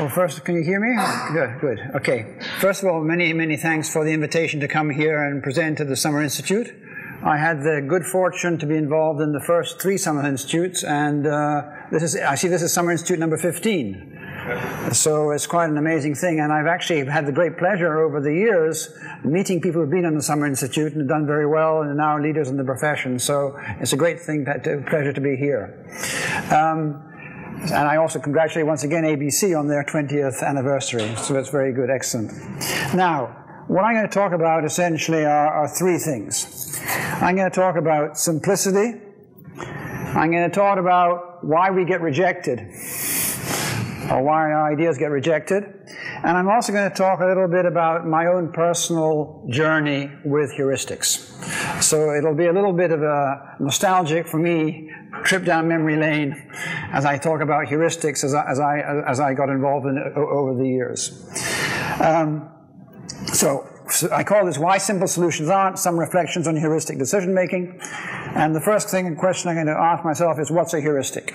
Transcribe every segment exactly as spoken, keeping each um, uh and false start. Well, first, can you hear me? Good, good. Okay. First of all, many, many thanks for the invitation to come here and present to the Summer Institute. I had the good fortune to be involved in the first three Summer Institutes, and uh, this is, I see this is Summer Institute number fifteen. So it's quite an amazing thing, and I've actually had the great pleasure over the years meeting people who've been on the Summer Institute and done very well and are now leaders in the profession. So it's a great thing, a pleasure to be here. Um, And I also congratulate once again A B C on their twentieth anniversary, so that's very good, excellent. Now, what I'm going to talk about essentially are, are three things. I'm going to talk about simplicity, I'm going to talk about why we get rejected, or why our ideas get rejected, and I'm also going to talk a little bit about my own personal journey with heuristics. So it'll be a little bit of a nostalgic, for me, trip down memory lane as I talk about heuristics as I, as I, as I got involved in it over the years. Um, so, so I call this Why Simple Solutions Aren't, Some Reflections on Heuristic Decision Making. And the first thing and question I'm going to ask myself is, what's a heuristic?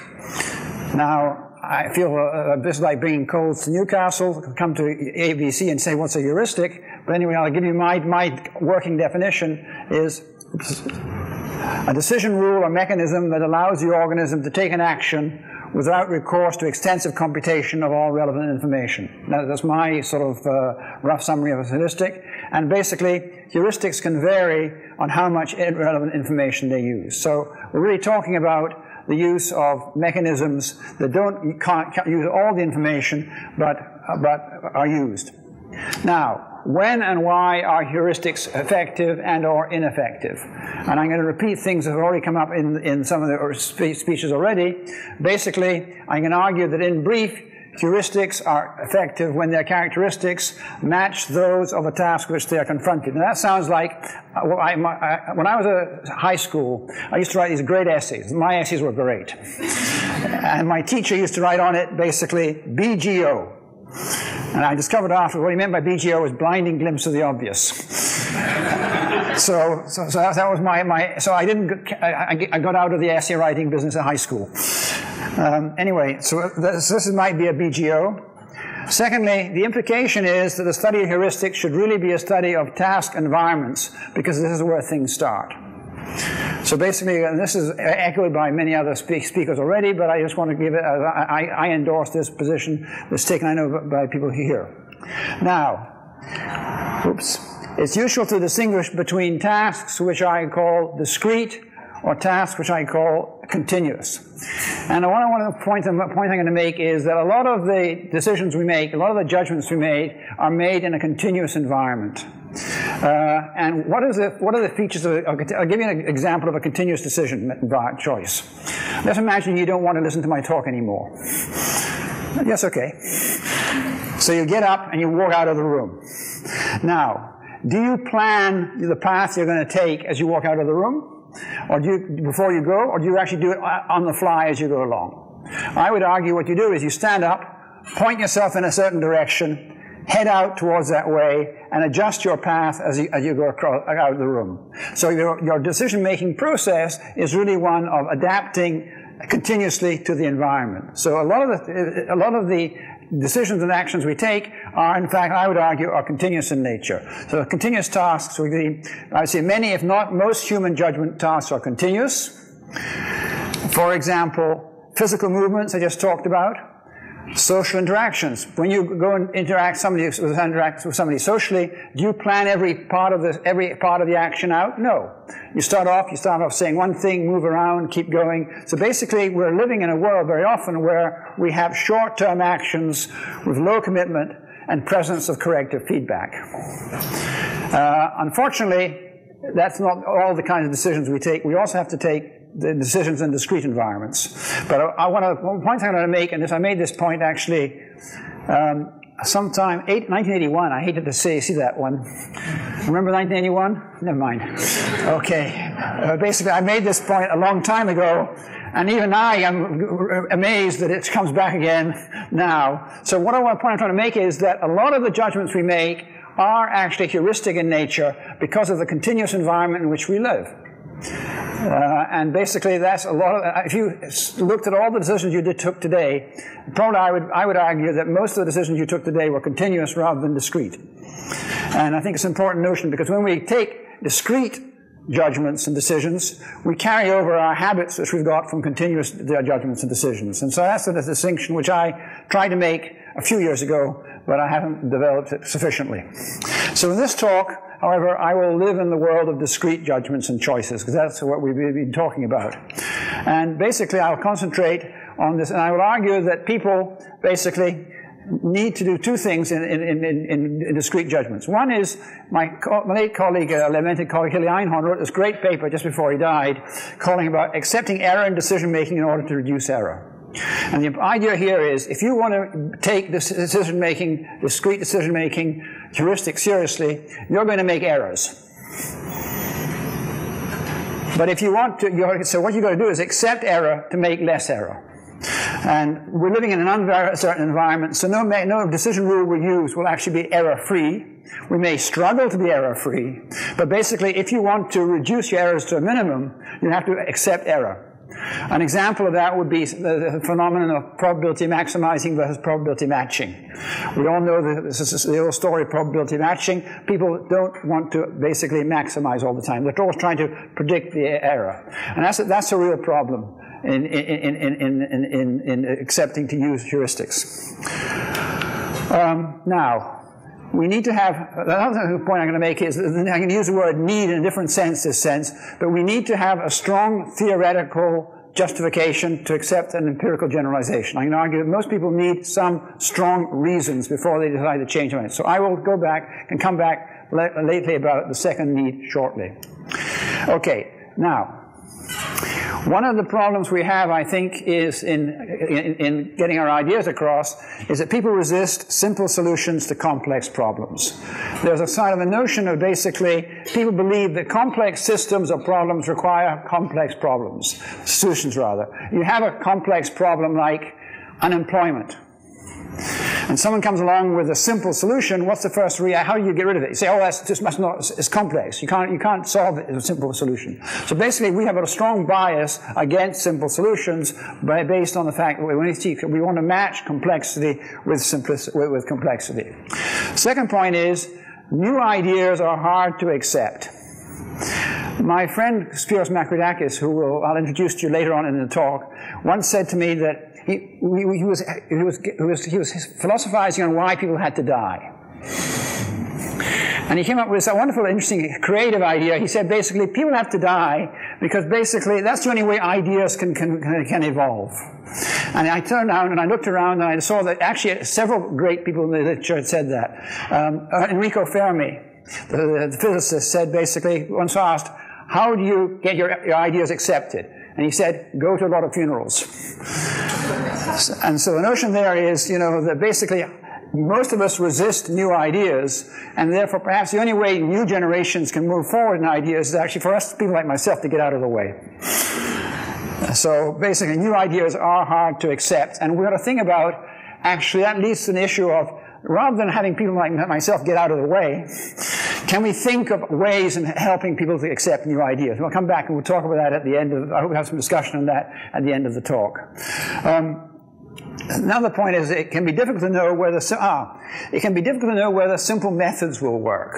Now, I feel a, a bit like bringing coals to Newcastle, come to A B C and say, what's a heuristic? But anyway, I'll give you my, my working definition is a decision rule or mechanism that allows the organism to take an action without recourse to extensive computation of all relevant information. Now, that's my sort of uh, rough summary of a heuristic. And basically, heuristics can vary on how much relevant information they use. So we're really talking about the use of mechanisms that don't, you can't, can't use all the information, but, uh, but are used. Now, when and why are heuristics effective and or ineffective? And I'm going to repeat things that have already come up in, in some of the speeches already. Basically, I'm going to argue that in brief, heuristics are effective when their characteristics match those of a task which they are confronted. Now that sounds like, well, I, my, I, when I was at high school, I used to write these great essays. My essays were great. And my teacher used to write on it basically B G O. And I discovered after what he meant by B G O was blinding glimpse of the obvious. so, so, so that was my, my so I didn't, I, I got out of the essay writing business in high school. Um, anyway, so this, this might be a B G O. Secondly, the implication is that the study of heuristics should really be a study of task environments, because this is where things start. So basically, and this is echoed by many other speak speakers already, but I just want to give it, uh, I, I endorse this position that's taken, I know, by people here. Now, oops, it's useful to distinguish between tasks which I call discrete or tasks which I call continuous. And what I want to point, them, point I'm going to make is that a lot of the decisions we make, a lot of the judgments we made, are made in a continuous environment. Uh, and what, is the, what are the features of a, I'll give you an example of a continuous decision choice. Let's imagine you don't want to listen to my talk anymore. Yes, okay. So you get up and you walk out of the room. Now, do you plan the path you're going to take as you walk out of the room, or do you, before you go, or do you actually do it on the fly as you go along? I would argue what you do is you stand up, point yourself in a certain direction, head out towards that way, and adjust your path as you, as you go across, out of the room. So your, your decision-making process is really one of adapting continuously to the environment. So a lot of the, a lot of the decisions and actions we take are, in fact, I would argue, are continuous in nature. So continuous tasks would be, I would say many, if not most, human judgment tasks are continuous. For example, physical movements I just talked about. Social interactions. When you go and interact somebody with interact with somebody socially, do you plan every part of the every part of the action out? No. You start off. You start off saying one thing, move around, keep going. So basically, we're living in a world very often where we have short-term actions with low commitment and presence of corrective feedback. Uh, unfortunately, that's not all the kinds of decisions we take. We also have to take the decisions in discrete environments. But I, I want to, one point I want to make, and if I made this point actually, um, sometime, eight, nineteen eighty-one, I hated to say, see that one. Remember nineteen eighty-one? Never mind. Okay. Uh, basically, I made this point a long time ago, and even I am amazed that it comes back again now. So what I want, point I'm trying to make is that a lot of the judgments we make are actually heuristic in nature because of the continuous environment in which we live. Uh, and basically, that's a lot of. If you looked at all the decisions you did, took today, probably I would I would argue that most of the decisions you took today were continuous rather than discrete. And I think it's an important notion, because when we take discrete judgments and decisions, we carry over our habits which we've got from continuous judgments and decisions. And so that's the distinction which I tried to make a few years ago, but I haven't developed it sufficiently. So in this talk, however, I will live in the world of discrete judgments and choices, because that's what we've been talking about. And basically, I'll concentrate on this, and I will argue that people basically need to do two things in, in, in, in, in discrete judgments. One is, my, co my late colleague, uh, lamented colleague Hillel Einhorn, wrote this great paper just before he died, calling about accepting error in decision-making in order to reduce error. And the idea here is, if you want to take this decision-making, discrete decision-making, heuristic seriously, you're going to make errors. But if you want to, you're, so what you've got to do is accept error to make less error. And we're living in an uncertain environment, so no, no decision rule we use will actually be error-free. We may struggle to be error-free, but basically, if you want to reduce your errors to a minimum, you have to accept error. An example of that would be the phenomenon of probability maximizing versus probability matching. We all know the old story of probability matching. People don't want to basically maximize all the time. They're always trying to predict the error. And that's a, that's a real problem in, in, in, in, in, in, in accepting to use heuristics. Um, now, we need to have, another point I'm going to make is, I can use the word need in a different sense, this sense, but we need to have a strong theoretical justification to accept an empirical generalization. I can argue that most people need some strong reasons before they decide to change their mind. So I will go back and come back lately about the second need shortly. Okay, now, one of the problems we have, I think, is in, in, in getting our ideas across, is that people resist simple solutions to complex problems. There's a sort of a notion of basically, people believe that complex systems or problems require complex problems, solutions rather. You have a complex problem like unemployment, and someone comes along with a simple solution. What's the first reaction? How do you get rid of it? You say, oh, that's just much not, it's complex. You can't, you can't solve it as a simple solution. So basically, we have a strong bias against simple solutions by, based on the fact that we want to, we want to match complexity with, simplicity, with, with complexity. Second point is, new ideas are hard to accept. My friend Spyros Makridakis, who will, I'll introduce to you later on in the talk, once said to me that He, he, was, he, was, he, was, he was philosophizing on why people had to die. And he came up with a wonderful, interesting, creative idea. He said, basically, people have to die because basically that's the only way ideas can, can, can evolve. And I turned around and I looked around and I saw that actually several great people in the literature had said that. Um, Enrico Fermi, the, the physicist, said basically, once asked, how do you get your, your ideas accepted? And he said, go to a lot of funerals. And so the notion there is, you know, that basically most of us resist new ideas, and therefore perhaps the only way new generations can move forward in ideas is actually for us, people like myself, to get out of the way. So basically, new ideas are hard to accept. And we've got to think about, actually, that leads to an issue of, rather than having people like myself get out of the way, can we think of ways in helping people to accept new ideas? We'll come back and we'll talk about that at the end of, I hope we have some discussion on that at the end of the talk. Um, another point is it can be difficult to know whether, ah, it can be difficult to know whether simple methods will work.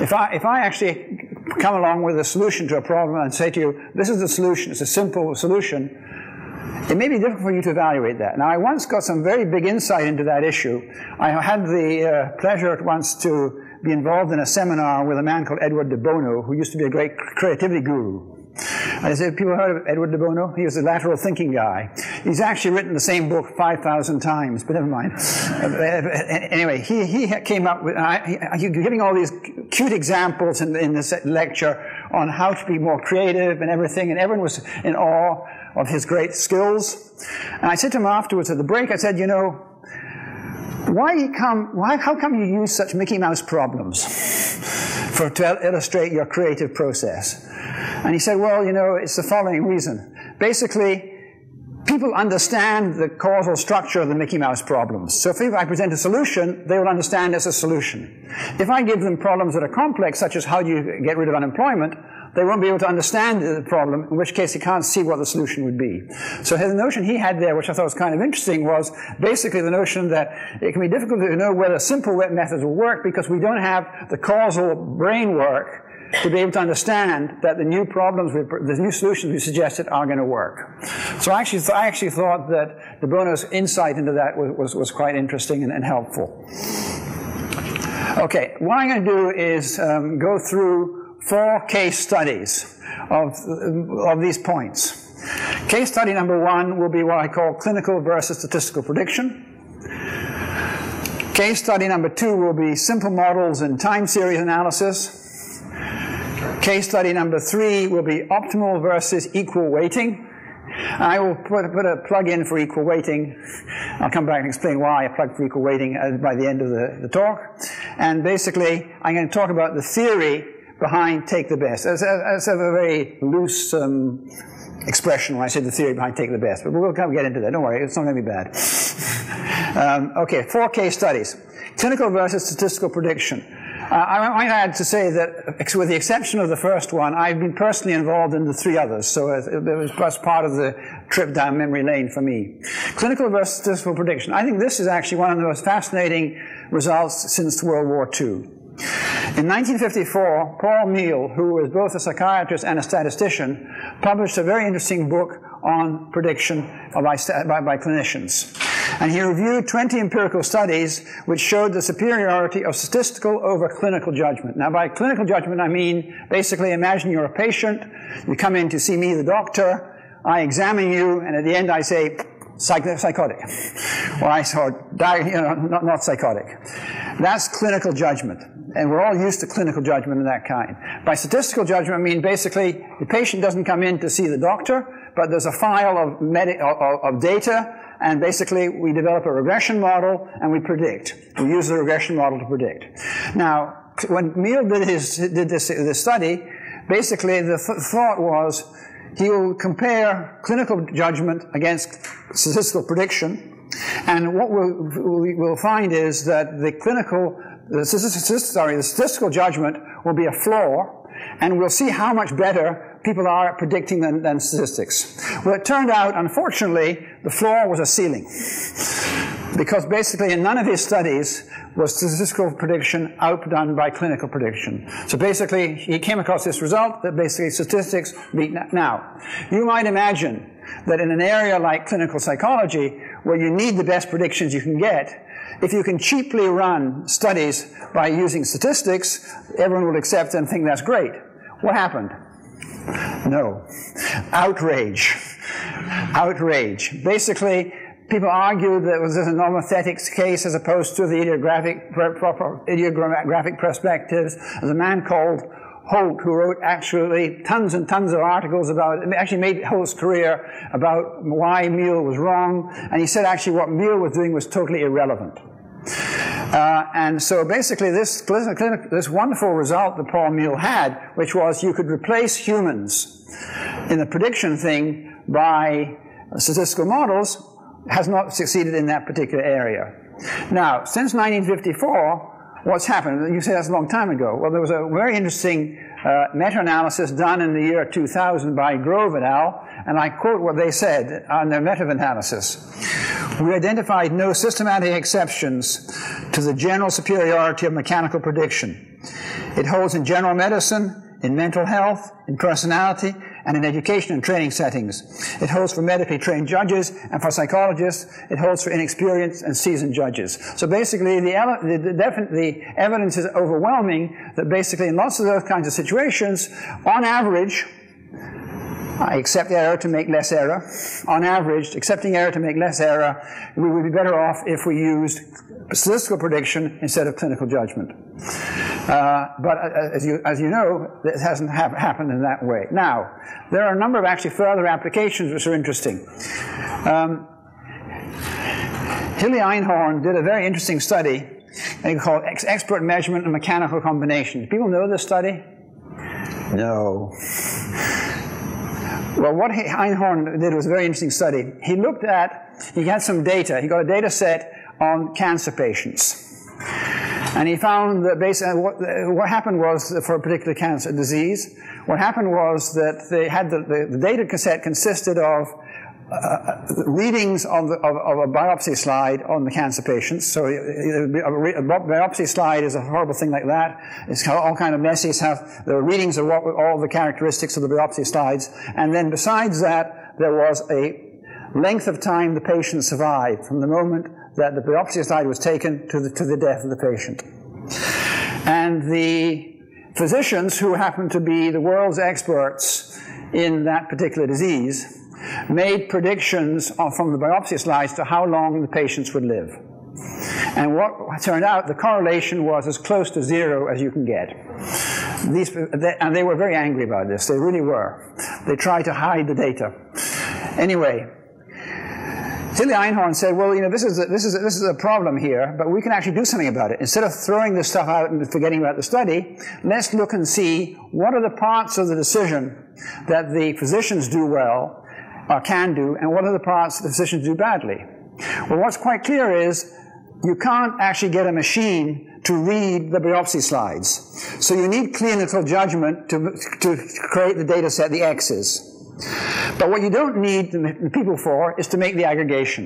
If I, if I actually come along with a solution to a problem and say to you, this is the solution, it's a simple solution, it may be difficult for you to evaluate that. Now, I once got some very big insight into that issue. I had the uh, pleasure at once to be involved in a seminar with a man called Edward de Bono, who used to be a great creativity guru. I said, people heard of Edward de Bono? He was the lateral thinking guy. He's actually written the same book five thousand times, but never mind. Anyway, he, he came up with, uh, he, giving all these cute examples in, in this lecture on how to be more creative and everything, and everyone was in awe of his great skills. And I said to him afterwards at the break, I said, you know, why come, why, how come you use such Mickey Mouse problems for, to illustrate your creative process? And he said, well, you know, it's the following reason. Basically, people understand the causal structure of the Mickey Mouse problems. So if I present a solution, they will understand it's a solution. If I give them problems that are complex, such as how do you get rid of unemployment, they won't be able to understand the problem, in which case they can't see what the solution would be. So the notion he had there, which I thought was kind of interesting, was basically the notion that it can be difficult to know whether simple methods will work because we don't have the causal brain work to be able to understand that the new problems, we, the new solutions we suggested are going to work. So I actually, I actually thought that de Bono's insight into that was, was, was quite interesting and, and helpful. Okay, what I'm going to do is um, go through four case studies of, of these points. Case study number one will be what I call clinical versus statistical prediction. Case study number two will be simple models and time series analysis. Case study number three will be optimal versus equal weighting. I will put, put a plug in for equal weighting. I'll come back and explain why I plugged for equal weighting by the end of the, the talk. And basically, I'm going to talk about the theory behind take the best. That's a, a very loose um, expression when I say the theory behind take the best, but we'll kind of get into that. Don't worry, it's not going to be bad. um, okay, four case studies. Clinical versus statistical prediction. Uh, I might add to say that, with the exception of the first one, I've been personally involved in the three others, so it, it was part of the trip down memory lane for me. Clinical versus statistical prediction. I think this is actually one of the most fascinating results since World War Two. In nineteen fifty-four, Paul Meehl, who was both a psychiatrist and a statistician, published a very interesting book on prediction by, by, by clinicians. And he reviewed twenty empirical studies which showed the superiority of statistical over clinical judgment. Now, by clinical judgment, I mean basically imagine you're a patient, you come in to see me, the doctor, I examine you, and at the end I say, Psych psychotic, or I saw, you know, not, not psychotic. That's clinical judgment, and we're all used to clinical judgment of that kind. By statistical judgment, I mean basically the patient doesn't come in to see the doctor, but there's a file of, medi of, of data, and basically we develop a regression model, and we predict. We use the regression model to predict. Now, when Meehl did, his, did this, this study, basically the thought was, he will compare clinical judgment against statistical prediction, and what we'll, we will find is that the clinical, the, sorry, the statistical judgment will be a floor, and we'll see how much better people are at predicting than, than statistics. Well, it turned out, unfortunately, the floor was a ceiling, because basically in none of his studies was statistical prediction outdone by clinical prediction. So basically, he came across this result that basically statistics beat. Now, you might imagine that in an area like clinical psychology, where you need the best predictions you can get, if you can cheaply run studies by using statistics, everyone will accept and think that's great. What happened? No. Outrage. Outrage. Basically, people argued that it was a nomesthetics case as opposed to the ideographic, proper ideographic perspectives. There's a man called Holt who wrote actually tons and tons of articles about, actually made Holt's career about why Meehl was wrong, and he said actually what Meehl was doing was totally irrelevant. Uh, and so basically this, this wonderful result that Paul Meehl had, which was you could replace humans in the prediction thing by statistical models, has not succeeded in that particular area. Now, since nineteen fifty-four, what's happened? You say that's a long time ago. Well, there was a very interesting uh, meta-analysis done in the year two thousand by Grove et al., and I quote what they said on their meta-analysis. We identified no systematic exceptions to the general superiority of mechanical prediction. It holds in general medicine, in mental health, in personality, and in education and training settings. It holds for medically trained judges and for psychologists. It holds for inexperienced and seasoned judges. So basically, the, the, the evidence is overwhelming that basically in lots of those kinds of situations, on average, I accept error to make less error. On average, accepting error to make less error, we would be better off if we used statistical prediction instead of clinical judgment. Uh, but as you, as you know, it hasn't ha happened in that way. Now, there are a number of actually further applications which are interesting. Um, Hillel Einhorn did a very interesting study called Ex Expert Measurement and Mechanical Combination. Do people know this study? No. Well, what Einhorn did was a very interesting study. He looked at, he had some data, he got a data set on cancer patients. And he found that basically what, what happened was, for a particular cancer disease, what happened was that they had the, the, the data set consisted of Uh, readings of, the, of, of a biopsy slide on the cancer patients. So it, it, a, re, a biopsy slide is a horrible thing like that. It's all kind of messy. It's have the readings of what, all the characteristics of the biopsy slides. And then besides that, there was a length of time the patient survived from the moment that the biopsy slide was taken to the, to the death of the patient. And the physicians, who happened to be the world's experts in that particular disease, made predictions from the biopsy slides to how long the patients would live. And what turned out, the correlation was as close to zero as you can get. These, they, and they were very angry about this. They really were. They tried to hide the data. Anyway, Hillel Einhorn said, well, you know, this is, a, this, is a, this is a problem here, but we can actually do something about it. Instead of throwing this stuff out and forgetting about the study, let's look and see what are the parts of the decision that the physicians do well, or can do, and what are the parts the physicians do badly. Well, what's quite clear is you can't actually get a machine to read the biopsy slides. So you need clinical judgment to, to create the data set, the X's. But what you don't need the people for is to make the aggregation.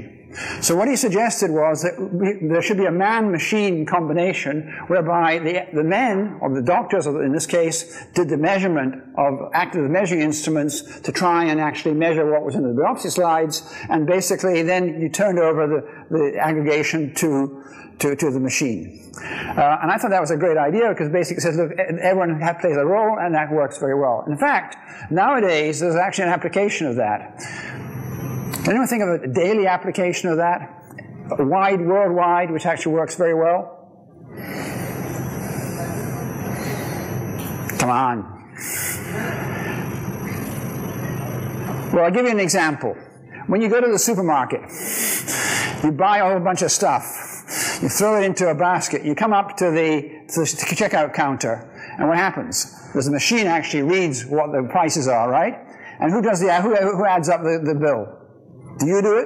So what he suggested was that we, there should be a man-machine combination whereby the, the men, or the doctors in this case, did the measurement of active measuring instruments to try and actually measure what was in the biopsy slides, and basically then you turned over the, the aggregation to, to, to the machine. Uh, and I thought that was a great idea, because basically it says, look, everyone plays a role, and that works very well. In fact, nowadays there's actually an application of that. Can anyone think of a daily application of that? A wide, worldwide, which actually works very well? Come on. Well, I'll give you an example. When you go to the supermarket, you buy a whole bunch of stuff. You throw it into a basket. You come up to the, to the checkout counter, and what happens? There's a machine actually reads what the prices are, right? And who does the who, who adds up the, the bill? Do you do it?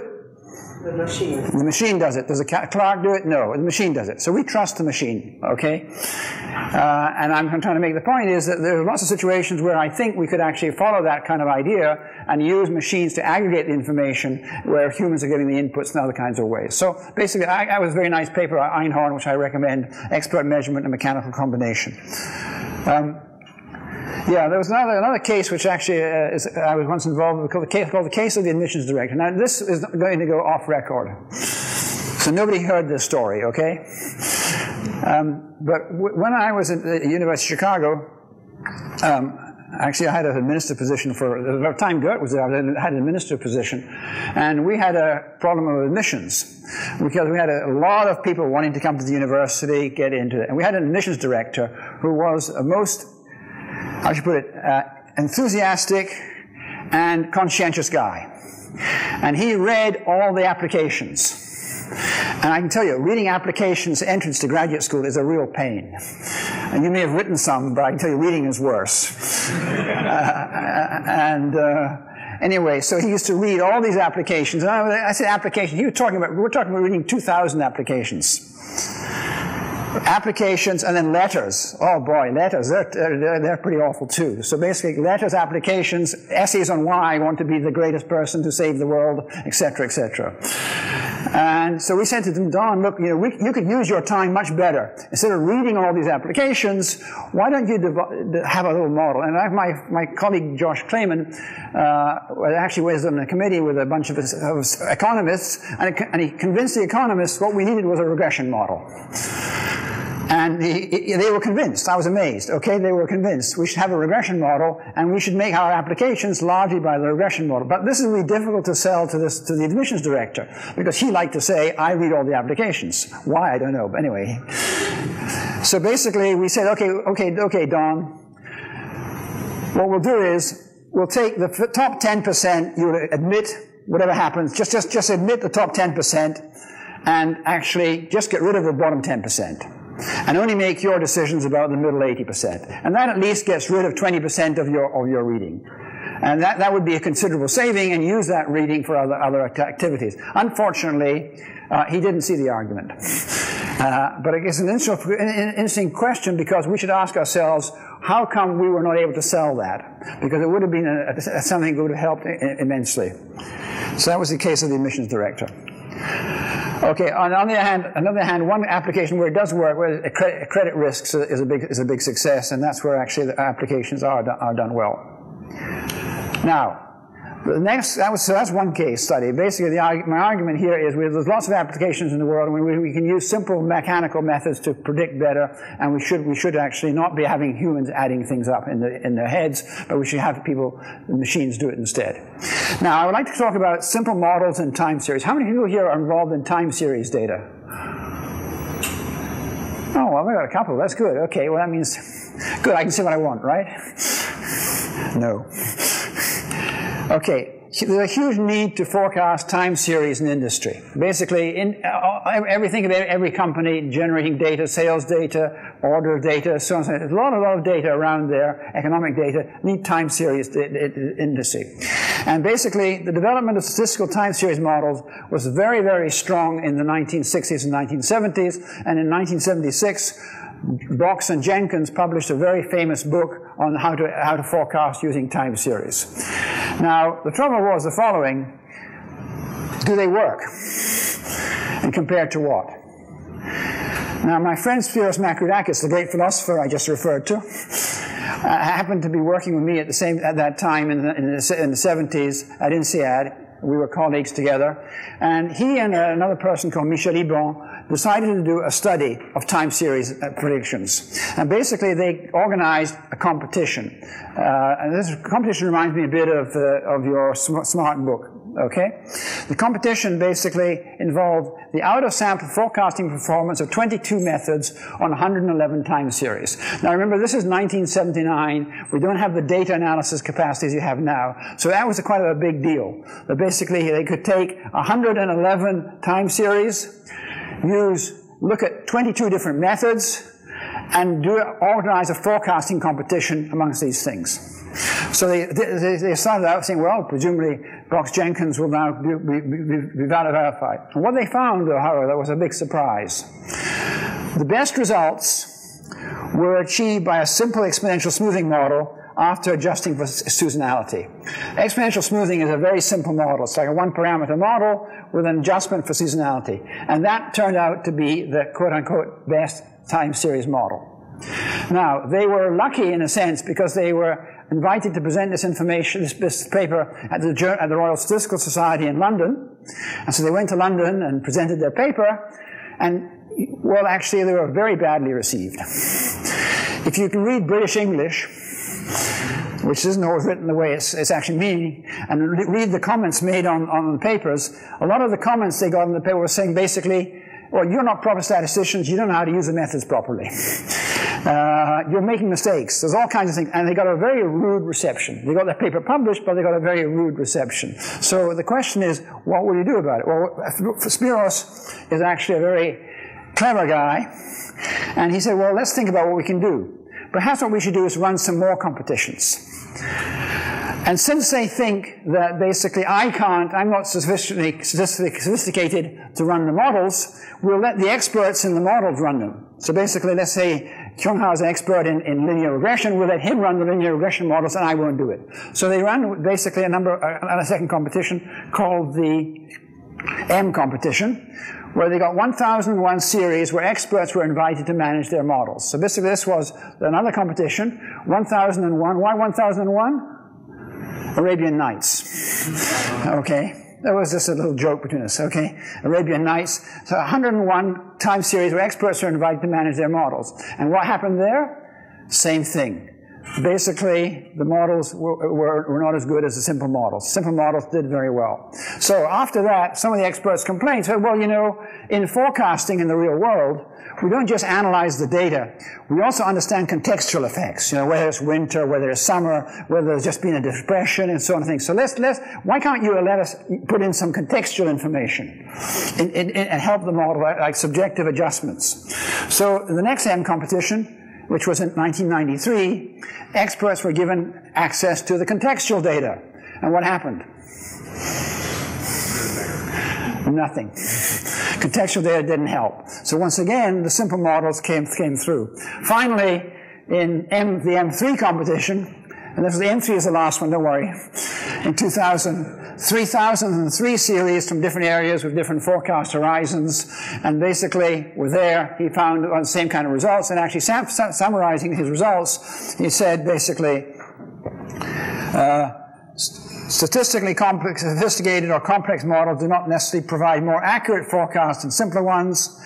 The machine. The machine does it. Does the clerk do it? No, the machine does it. So we trust the machine, okay? Uh, and I'm trying to make the point is that there are lots of situations where I think we could actually follow that kind of idea and use machines to aggregate the information where humans are giving the inputs in other kinds of ways. So basically, I, that was a very nice paper by Einhorn, which I recommend, Expert Measurement and Mechanical Combination. Um, Yeah, there was another, another case which actually uh, is, I was once involved with, called the, case, called the case of the admissions director. Now, this is going to go off record, so nobody heard this story, okay? Um, but w when I was at the University of Chicago, um, actually I had an administrative position for, the time Gert was there, I had an administrative position, and we had a problem of admissions, because we had a lot of people wanting to come to the university, get into it, and we had an admissions director who was a most, how should I put it, uh, enthusiastic and conscientious guy. And he read all the applications. And I can tell you, reading applications entrance to graduate school is a real pain. And you may have written some, but I can tell you reading is worse. uh, and uh, anyway, so he used to read all these applications. And I, I said application, he was talking about, we were talking about reading two thousand applications. Applications and then letters. Oh boy, letters, they're, they're, they're pretty awful too. So basically letters, applications, essays on why I want to be the greatest person to save the world, et cetera, et cetera. And so we said to them, Don, look, you know, we, you could use your time much better. Instead of reading all these applications, why don't you have a little model? And I, my, my colleague Josh Klayman uh, actually was on a committee with a bunch of, of economists, and, it, and he convinced the economists what we needed was a regression model. And he, he, they were convinced. I was amazed. Okay, they were convinced. We should have a regression model, and we should make our applications largely by the regression model. But this is really difficult to sell to, this, to the admissions director, because he liked to say, I read all the applications. Why, I don't know, but anyway. So basically, we said, okay, okay, okay, Don, what we'll do is, we'll take the top ten percent, you'll admit whatever happens, just, just, just admit the top ten percent, and actually just get rid of the bottom ten percent. And only make your decisions about the middle eighty percent. And that at least gets rid of twenty percent of your, of your reading. And that, that would be a considerable saving, and use that reading for other, other activities. Unfortunately, uh, he didn't see the argument. Uh, but it's an interesting question, because we should ask ourselves, how come we were not able to sell that? Because it would have been a, a, something that would have helped immensely. So that was the case of the admissions director. Okay, on, on the other hand, on the other hand, one application where it does work, where credit, credit risks is a big, is a big success, and that's where actually the applications are, are done well. Now, the next, that was, so that's one case study. Basically, the, my argument here is we, there's lots of applications in the world when we, we can use simple mechanical methods to predict better, and we should, we should actually not be having humans adding things up in, the, in their heads, but we should have people, machines do it instead. Now, I would like to talk about simple models and time series. How many people here are involved in time series data? Oh, well, we got a couple. That's good. Okay, well, that means, good, I can see what I want, right? No. Okay, there's a huge need to forecast time series in industry. Basically, in, uh, everything about every company generating data, sales data, order data, so on. So on. There's a lot, a lot of data around there, economic data, need time series industry. And basically, the development of statistical time series models was very, very strong in the nineteen sixties and nineteen seventies, and in nineteen seventy-six, Box and Jenkins published a very famous book on how to, how to forecast using time series. Now, the trouble was the following. Do they work? And compared to what? Now, my friend Spyros Makridakis, the great philosopher I just referred to, uh, happened to be working with me at, the same, at that time in the, in, the, in the seventies at INSEAD. We were colleagues together, and he and another person called Michèle Hibon decided to do a study of time series predictions. And basically, they organized a competition. Uh, and this competition reminds me a bit of, uh, of your smart book. Okay, the competition basically involved the out-of-sample forecasting performance of twenty-two methods on one hundred eleven time series. Now remember, this is nineteen seventy-nine. We don't have the data analysis capacities you have now, so that was quite a big deal. But basically, they could take one hundred eleven time series, use, look at twenty-two different methods, and do organize a forecasting competition amongst these things. So they, they, they started out saying, well, presumably Box Jenkins will now be, be, be, be verified. And what they found, however, was a big surprise. The best results were achieved by a simple exponential smoothing model after adjusting for seasonality. Exponential smoothing is a very simple model. It's like a one-parameter model with an adjustment for seasonality. And that turned out to be the quote-unquote best time series model. Now, they were lucky in a sense because they were invited to present this information, this, this paper, at the, at the Royal Statistical Society in London. And so they went to London and presented their paper, and, well, actually, they were very badly received. If you can read British English, which isn't always written the way it's, it's actually meaning, and re read the comments made on, on the papers, a lot of the comments they got on the paper were saying basically, well, you're not proper statisticians, you don't know how to use the methods properly. Uh, you're making mistakes. There's all kinds of things. And they got a very rude reception. They got their paper published, but they got a very rude reception. So the question is, what will you do about it? Well, Spyros is actually a very clever guy. And he said, well, let's think about what we can do. Perhaps what we should do is run some more competitions. And since they think that basically I can't, I'm not sufficiently sophisticated to run the models, we'll let the experts in the models run them. So basically, let's say Kyung-Ha is an expert in, in linear regression, we'll let him run the linear regression models and I won't do it. So they ran basically a number, a, a second competition called the M competition, where they got one thousand one series where experts were invited to manage their models. So basically this was another competition, one thousand one. Why one thousand one? Arabian Nights. Okay. There was just a little joke between us, okay? Arabian Nights. So one hundred one time series where experts are invited to manage their models. And what happened there? Same thing. Basically, the models were, were, were not as good as the simple models. Simple models did very well. So after that, some of the experts complained, said, well, you know, in forecasting in the real world, we don't just analyze the data. We also understand contextual effects, you know, whether it's winter, whether it's summer, whether there's just been a depression and so on and things. So let's, let's, why can't you let us put in some contextual information and, and, and help the model, like subjective adjustments? So the next M competition, which was in nineteen ninety-three, experts were given access to the contextual data. And what happened? Nothing. Contextual data didn't help. So once again, the simple models came, came through. Finally, in M, the M three competition, and this was the M three is the last one, don't worry, in two thousand, three thousand three series from different areas with different forecast horizons, and basically were there. He found the same kind of results, and actually sam sam summarizing his results, he said basically, uh, statistically complex, sophisticated or complex models do not necessarily provide more accurate forecasts than simpler ones.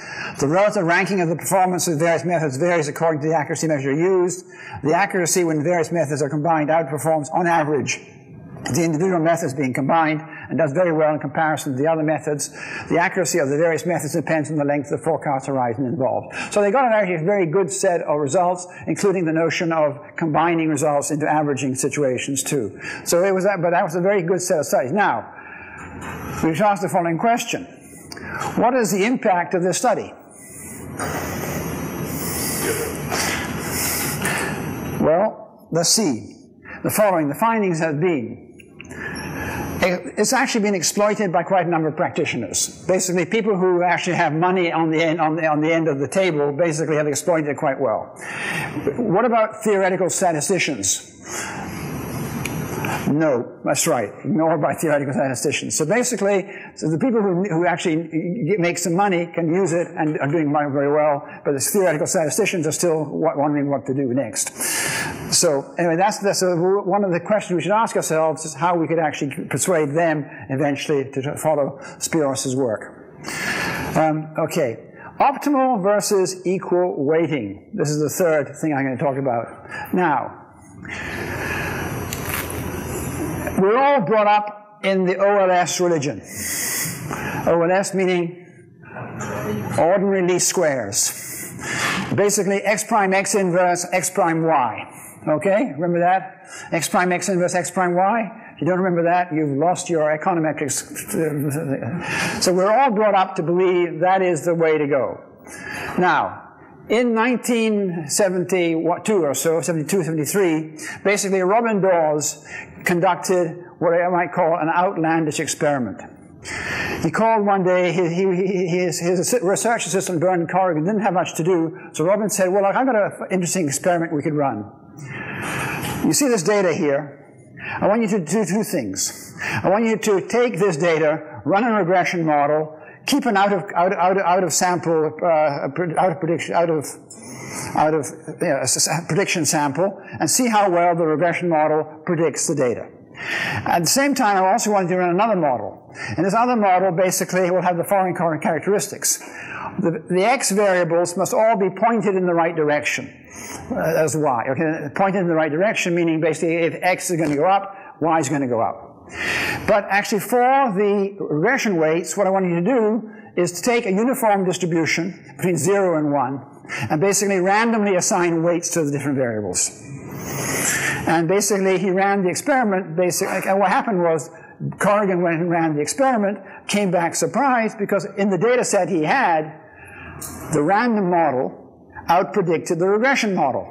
The relative ranking of the performance of various methods varies according to the accuracy measure used. The accuracy when various methods are combined outperforms, on average, the individual methods being combined and does very well in comparison to the other methods. The accuracy of the various methods depends on the length of the forecast horizon involved. So they got an actually very good set of results, including the notion of combining results into averaging situations too. So it was that, but that was a very good set of studies. Now, we should ask the following question. What is the impact of this study? Well, let's see. The following, the findings have been, it's actually been exploited by quite a number of practitioners. Basically, people who actually have money on the end, on the, on the end of the table basically have exploited it quite well. But what about theoretical statisticians? No, that's right, ignored by theoretical statisticians. So basically, so the people who, who actually get, make some money can use it and are doing very well, but the theoretical statisticians are still wondering what to do next. So anyway, that's, that's a, one of the questions we should ask ourselves is how we could actually persuade them eventually to follow Spyros' work. Um, okay. Optimal versus equal weighting. This is the third thing I'm going to talk about. Now, we're all brought up in the O L S religion. O L S meaning ordinary least squares. Basically, x prime x inverse, x prime y. Okay, remember that? X prime x inverse, x prime y. If you don't remember that, you've lost your econometrics. So we're all brought up to believe that is the way to go. Now, in nineteen seventy-two or so, seventy-two, seventy-three, basically Robyn Dawes conducted what I might call an outlandish experiment. He called one day, he, he, his, his research assistant, Bernd Corrigan, didn't have much to do, so Robyn said, well, look, I've got an interesting experiment we could run. You see this data here? I want you to do two things. I want you to take this data, run a regression model, keep an out of out out out of sample uh, out of prediction out of out of you know, a prediction sample, and see how well the regression model predicts the data. At the same time, I also wanted to run another model, and this other model basically will have the following characteristics: the, the x variables must all be pointed in the right direction, uh, as y. Okay, pointed in the right direction, meaning basically if x is going to go up, y is going to go up. But actually for the regression weights, what I want you to do is to take a uniform distribution between zero and one and basically randomly assign weights to the different variables. And basically he ran the experiment, basically, and what happened was Corrigan went and ran the experiment, came back surprised because in the data set he had, the random model outpredicted the regression model.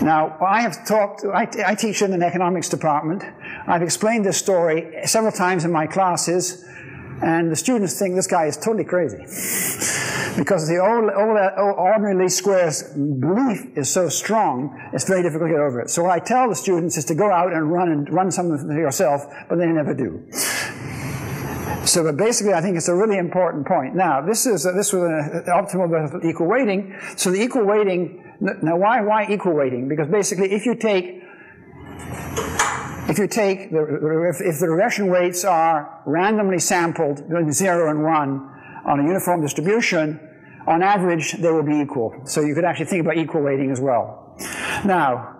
Now, I have talked, I, I teach in an economics department. I've explained this story several times in my classes, and the students think this guy is totally crazy. Because the old, old, old ordinary least squares belief is so strong, it's very difficult to get over it. So what I tell the students is to go out and run, and run something yourself, but they never do. So, but basically, I think it's a really important point. Now, this is uh, this was an optimal versus equal weighting. So the equal weighting. Now, why why equal weighting? Because basically, if you take if you take the, if, if the regression weights are randomly sampled between zero and one on a uniform distribution, on average they will be equal. So you could actually think about equal weighting as well. Now,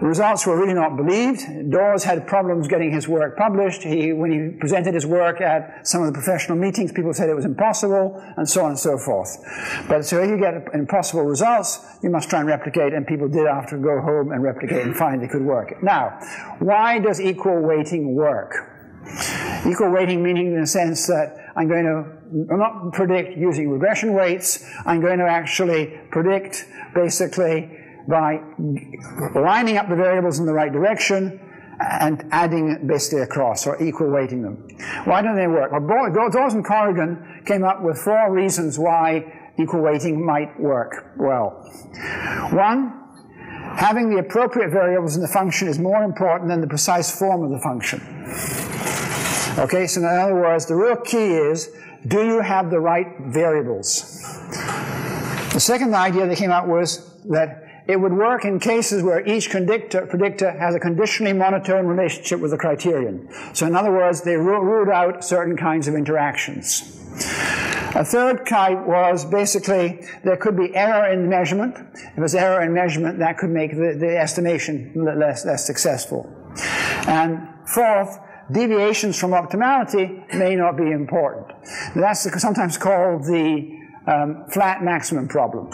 the results were really not believed. Dawes had problems getting his work published. He, when he presented his work at some of the professional meetings, people said it was impossible, and so on and so forth. But so if you get impossible results, you must try and replicate, and people did after go home and replicate and find they could work it. Now, why does equal weighting work? Equal weighting meaning in the sense that I'm going to not predict using regression weights, I'm going to actually predict basically by lining up the variables in the right direction and adding basically across or equal weighting them. Why don't they work? Well, Dawes and Corrigan came up with four reasons why equal weighting might work well. One, having the appropriate variables in the function is more important than the precise form of the function. Okay, so in other words, the real key is, do you have the right variables? The second idea they came up with was that it would work in cases where each predictor, predictor has a conditionally monotone relationship with the criterion. So in other words, they ruled out certain kinds of interactions. A third type was basically there could be error in the measurement. If there's error in measurement, that could make the, the estimation less, less successful. And fourth, deviations from optimality may not be important. That's sometimes called the Um, flat maximum problem.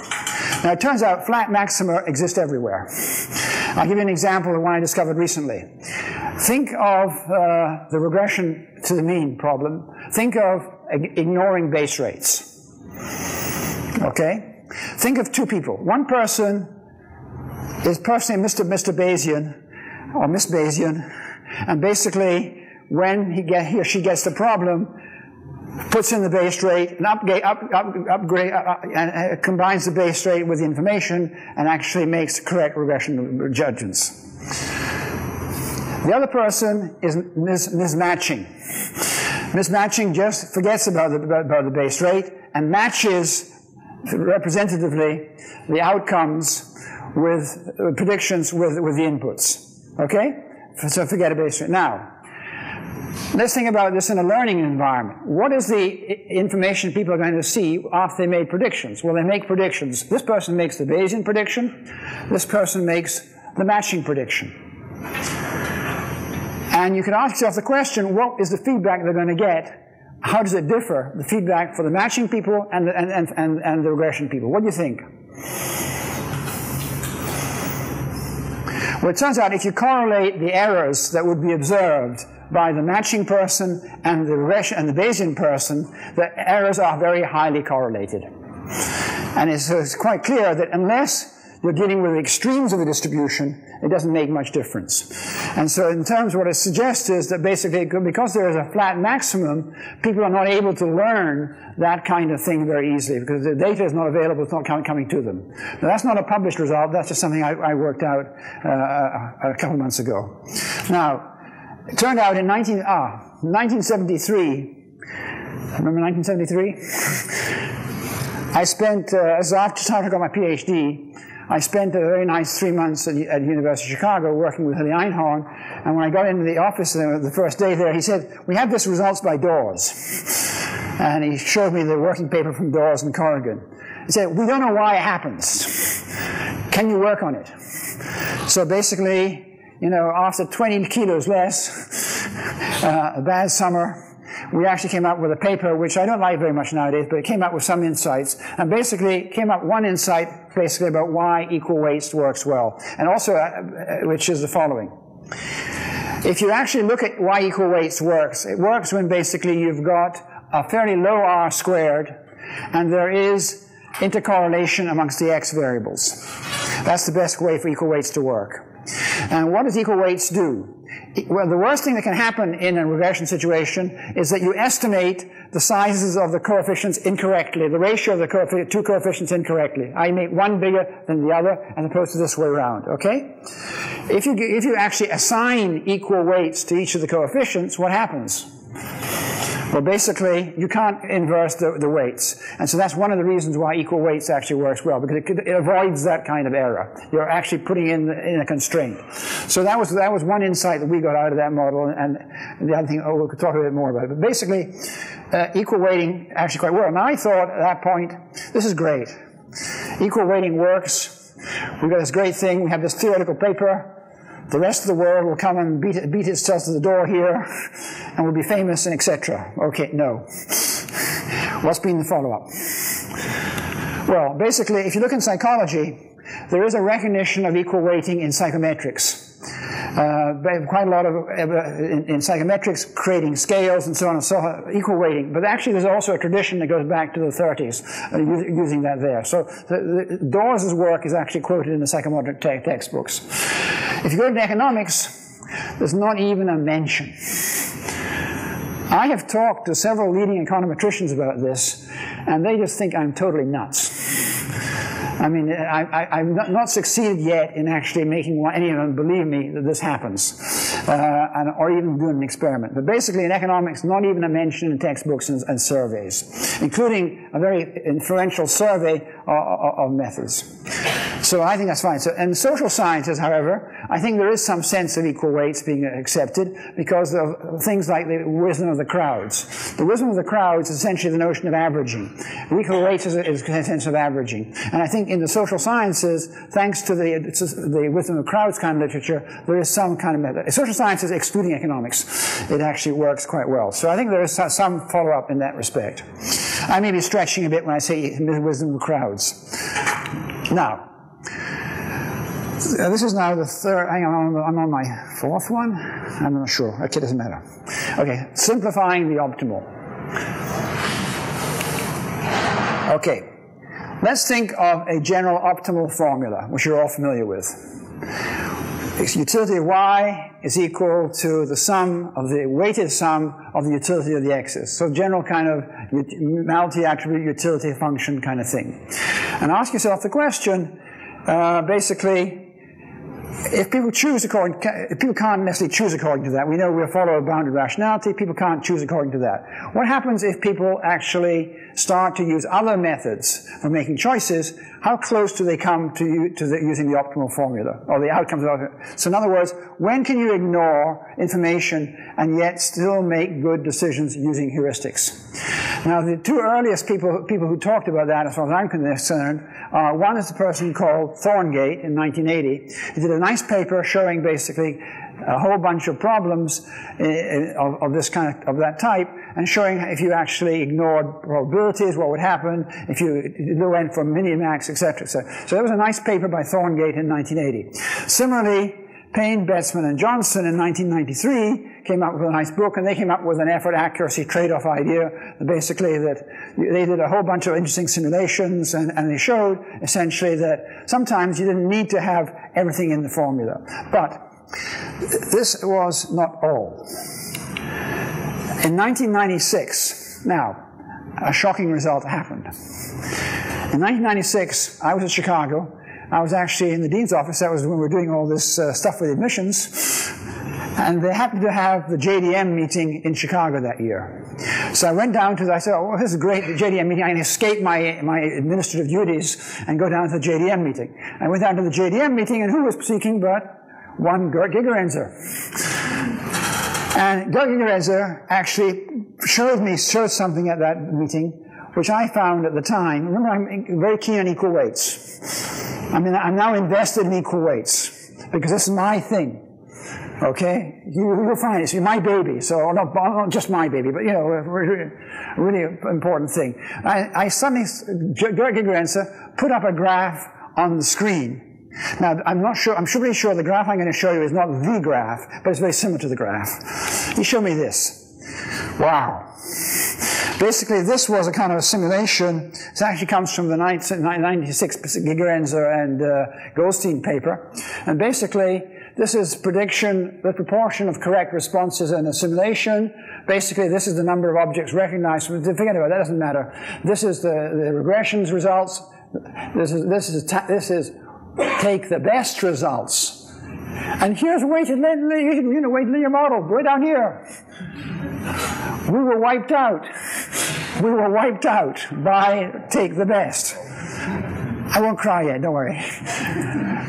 Now it turns out flat maxima exist everywhere. I'll give you an example of one I discovered recently. Think of uh, the regression to the mean problem. Think of ignoring base rates. Okay? Think of two people. One person is personally Mister Mister Bayesian or Miss Bayesian, and basically when he, get, he or she gets the problem, puts in the base rate and upgrade, up, up, upgrade, uh, and uh, combines the base rate with the information and actually makes correct regression judgments. The other person is mis mismatching. Mismatching just forgets about the, about the base rate and matches representatively the outcomes with uh, predictions with, with the inputs. Okay? So forget a base rate. Now, let's think about this in a learning environment. What is the information people are going to see after they made predictions? Well, they make predictions. This person makes the Bayesian prediction. This person makes the matching prediction. And you can ask yourself the question, what is the feedback they're going to get? How does it differ, the feedback for the matching people and the, and, and, and, and the regression people? What do you think? Well, it turns out if you correlate the errors that would be observed by the matching person and the regression and the Bayesian person, the errors are very highly correlated. And it's, it's quite clear that unless you're dealing with the extremes of the distribution, it doesn't make much difference. And so in terms of what it suggests is that basically because there is a flat maximum, people are not able to learn that kind of thing very easily because the data is not available, it's not coming to them. Now that's not a published result, that's just something I, I worked out uh, a couple months ago. Now, it turned out in nineteen, ah, nineteen seventy-three, remember nineteen seventy-three? I spent, uh, as after I got my PhD, I spent a very nice three months at, at the University of Chicago working with Hillel Einhorn, and when I got into the office the first day there, he said, we have this results by Dawes. And he showed me the working paper from Dawes and Corrigan. He said, we don't know why it happens. Can you work on it? So basically, you know, after twenty kilos less, uh, a bad summer, we actually came up with a paper, which I don't like very much nowadays, but it came up with some insights. And basically, came up one insight, basically, about why equal weights works well. And also, uh, which is the following. If you actually look at why equal weights works, it works when basically you've got a fairly low R squared, and there is intercorrelation amongst the X variables. That's the best way for equal weights to work. And what does equal weights do? Well, the worst thing that can happen in a regression situation is that you estimate the sizes of the coefficients incorrectly, the ratio of the coefficient, two coefficients incorrectly. I make one bigger than the other, as opposed to this way around, okay? If you, if you actually assign equal weights to each of the coefficients, what happens? Well, basically, you can't inverse the, the weights. And so that's one of the reasons why equal weights actually works well, because it, could, it avoids that kind of error. You're actually putting in, in a constraint. So that was, that was one insight that we got out of that model, and, and the other thing, oh, we'll talk a bit more about it. But basically, uh, equal weighting actually quite well. And I thought at that point, this is great. Equal weighting works. We've got this great thing. We have this theoretical paper. The rest of the world will come and beat, it, beat itself to the door here, and we'll be famous, and et cetera. Okay, no. What's been the follow-up? Well, basically, if you look in psychology, there is a recognition of equal weighting in psychometrics. Uh, quite a lot of, uh, in, in psychometrics, creating scales and so on and so on, equal weighting. But actually, there's also a tradition that goes back to the thirties, uh, using that there. So the, the Dawes' work is actually quoted in the psychometric te textbooks. If you go to economics, there's not even a mention I have talked to several leading econometricians about this, and they just think I'm totally nuts. I mean, I, I, I've not, not succeeded yet in actually making any of them believe me that this happens, uh, and, or even do an experiment. But basically, in economics, not even a mention in textbooks and, and surveys, including a very influential survey of, of methods. So I think that's fine. So, in social sciences, however, I think there is some sense of equal weights being accepted because of things like the wisdom of the crowds. The wisdom of the crowds is essentially the notion of averaging. Equal weights is a sense of averaging, and I think. In the social sciences, thanks to the, the wisdom of crowds kind of literature, there is some kind of method. Social sciences excluding economics, it actually works quite well. So I think there is some follow-up in that respect. I may be stretching a bit when I say wisdom of crowds. Now, this is now the third, hang on, I'm on my fourth one? I'm not sure, okay, it doesn't matter. Okay, simplifying the optimal. Okay. Let's think of a general optimal formula, which you're all familiar with. It's utility of y is equal to the sum of the weighted sum of the utility of the x's. So general kind of multi-attribute utility function kind of thing. And ask yourself the question, uh, basically, if people choose according, if people can't necessarily choose according to that. We know we follow bounded rationality. People can't choose according to that. What happens if people actually start to use other methods for making choices? How close do they come to, to the, using the optimal formula or the outcomes of it? So, in other words, when can you ignore information and yet still make good decisions using heuristics? Now, the two earliest people people who talked about that, as far as I'm concerned, uh, one is the person called Thorngate in nineteen eighty. He did a nice paper showing basically a whole bunch of problems of, of this kind of, of that type, and showing if you actually ignored probabilities, what would happen if you went for minimax, et cetera. So, so that was a nice paper by Thorngate in nineteen eighty. Similarly, Payne, Bettsman, and Johnson in nineteen ninety-three came up with a nice book, and they came up with an effort-accuracy trade-off idea, basically that they did a whole bunch of interesting simulations, and, and they showed essentially that sometimes you didn't need to have everything in the formula. But this was not all. In nineteen ninety-six, now, a shocking result happened. In nineteen ninety-six, I was in Chicago. I was actually in the dean's office. That was when we were doing all this uh, stuff with admissions. And they happened to have the J D M meeting in Chicago that year. So I went down to the, I said, oh, this is great, the J D M meeting. I can escape my, my administrative duties and go down to the J D M meeting. I went down to the J D M meeting, and who was speaking but one Gerd Gigerenzer. And Gerd Gigerenzer actually showed me, showed something at that meeting, which I found at the time. Remember, I'm very keen on equal weights. I mean, I'm now invested in equal weights, because this is my thing, okay? You, you'll find it's my baby, so not, not just my baby, but, you know, a really, really important thing. I, I suddenly, Gerd Gigerenzer put up a graph on the screen. Now, I'm not sure, I'm pretty sure the graph I'm going to show you is not the graph, but it's very similar to the graph. He showed me this. Wow. Basically, this was a kind of a simulation. This actually comes from the nineteen ninety-six Gigerenzer and uh, Goldstein paper. And basically, this is prediction, the proportion of correct responses in a simulation. Basically, this is the number of objects recognized. Forget about it, that doesn't matter. This is the, the regressions results. This is, this is, this is take the best results. And here's weighted linear, you know, weighted linear model, way down here. We were wiped out. We were wiped out by take the best. I won't cry yet, don't worry.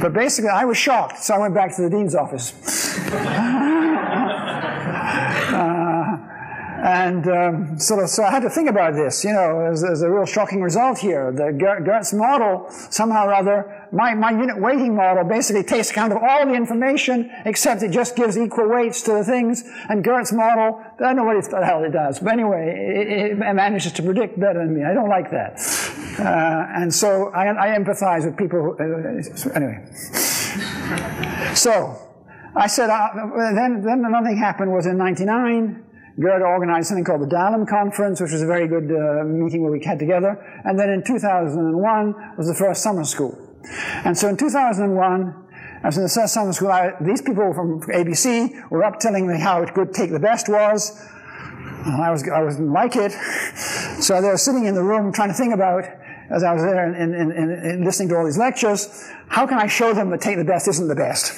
But basically, I was shocked, so I went back to the dean's office. uh, and um, sort of, so I had to think about this. You know, there's, there's a real shocking result here. The Gertz model, somehow or other, My, my unit weighting model basically takes account of all the information, except it just gives equal weights to the things. And Gertz model, I don't know what the hell it does, but anyway, it, it manages to predict better than me. I don't like that. Uh, and so I, I empathize with people who, uh, anyway. So I said, uh, then, then another thing happened was in ninety-nine, Gerd organized something called the Dalem Conference, which was a very good uh, meeting where we had together. And then in two thousand one was the first summer school. And so in two thousand one, I was in the summer school. I, these people from A B C were up telling me how good Take the Best was. And I was, I wasn't like it. So I was sitting in the room trying to think about, as I was there and, and, and, and listening to all these lectures, how can I show them that take the best isn't the best?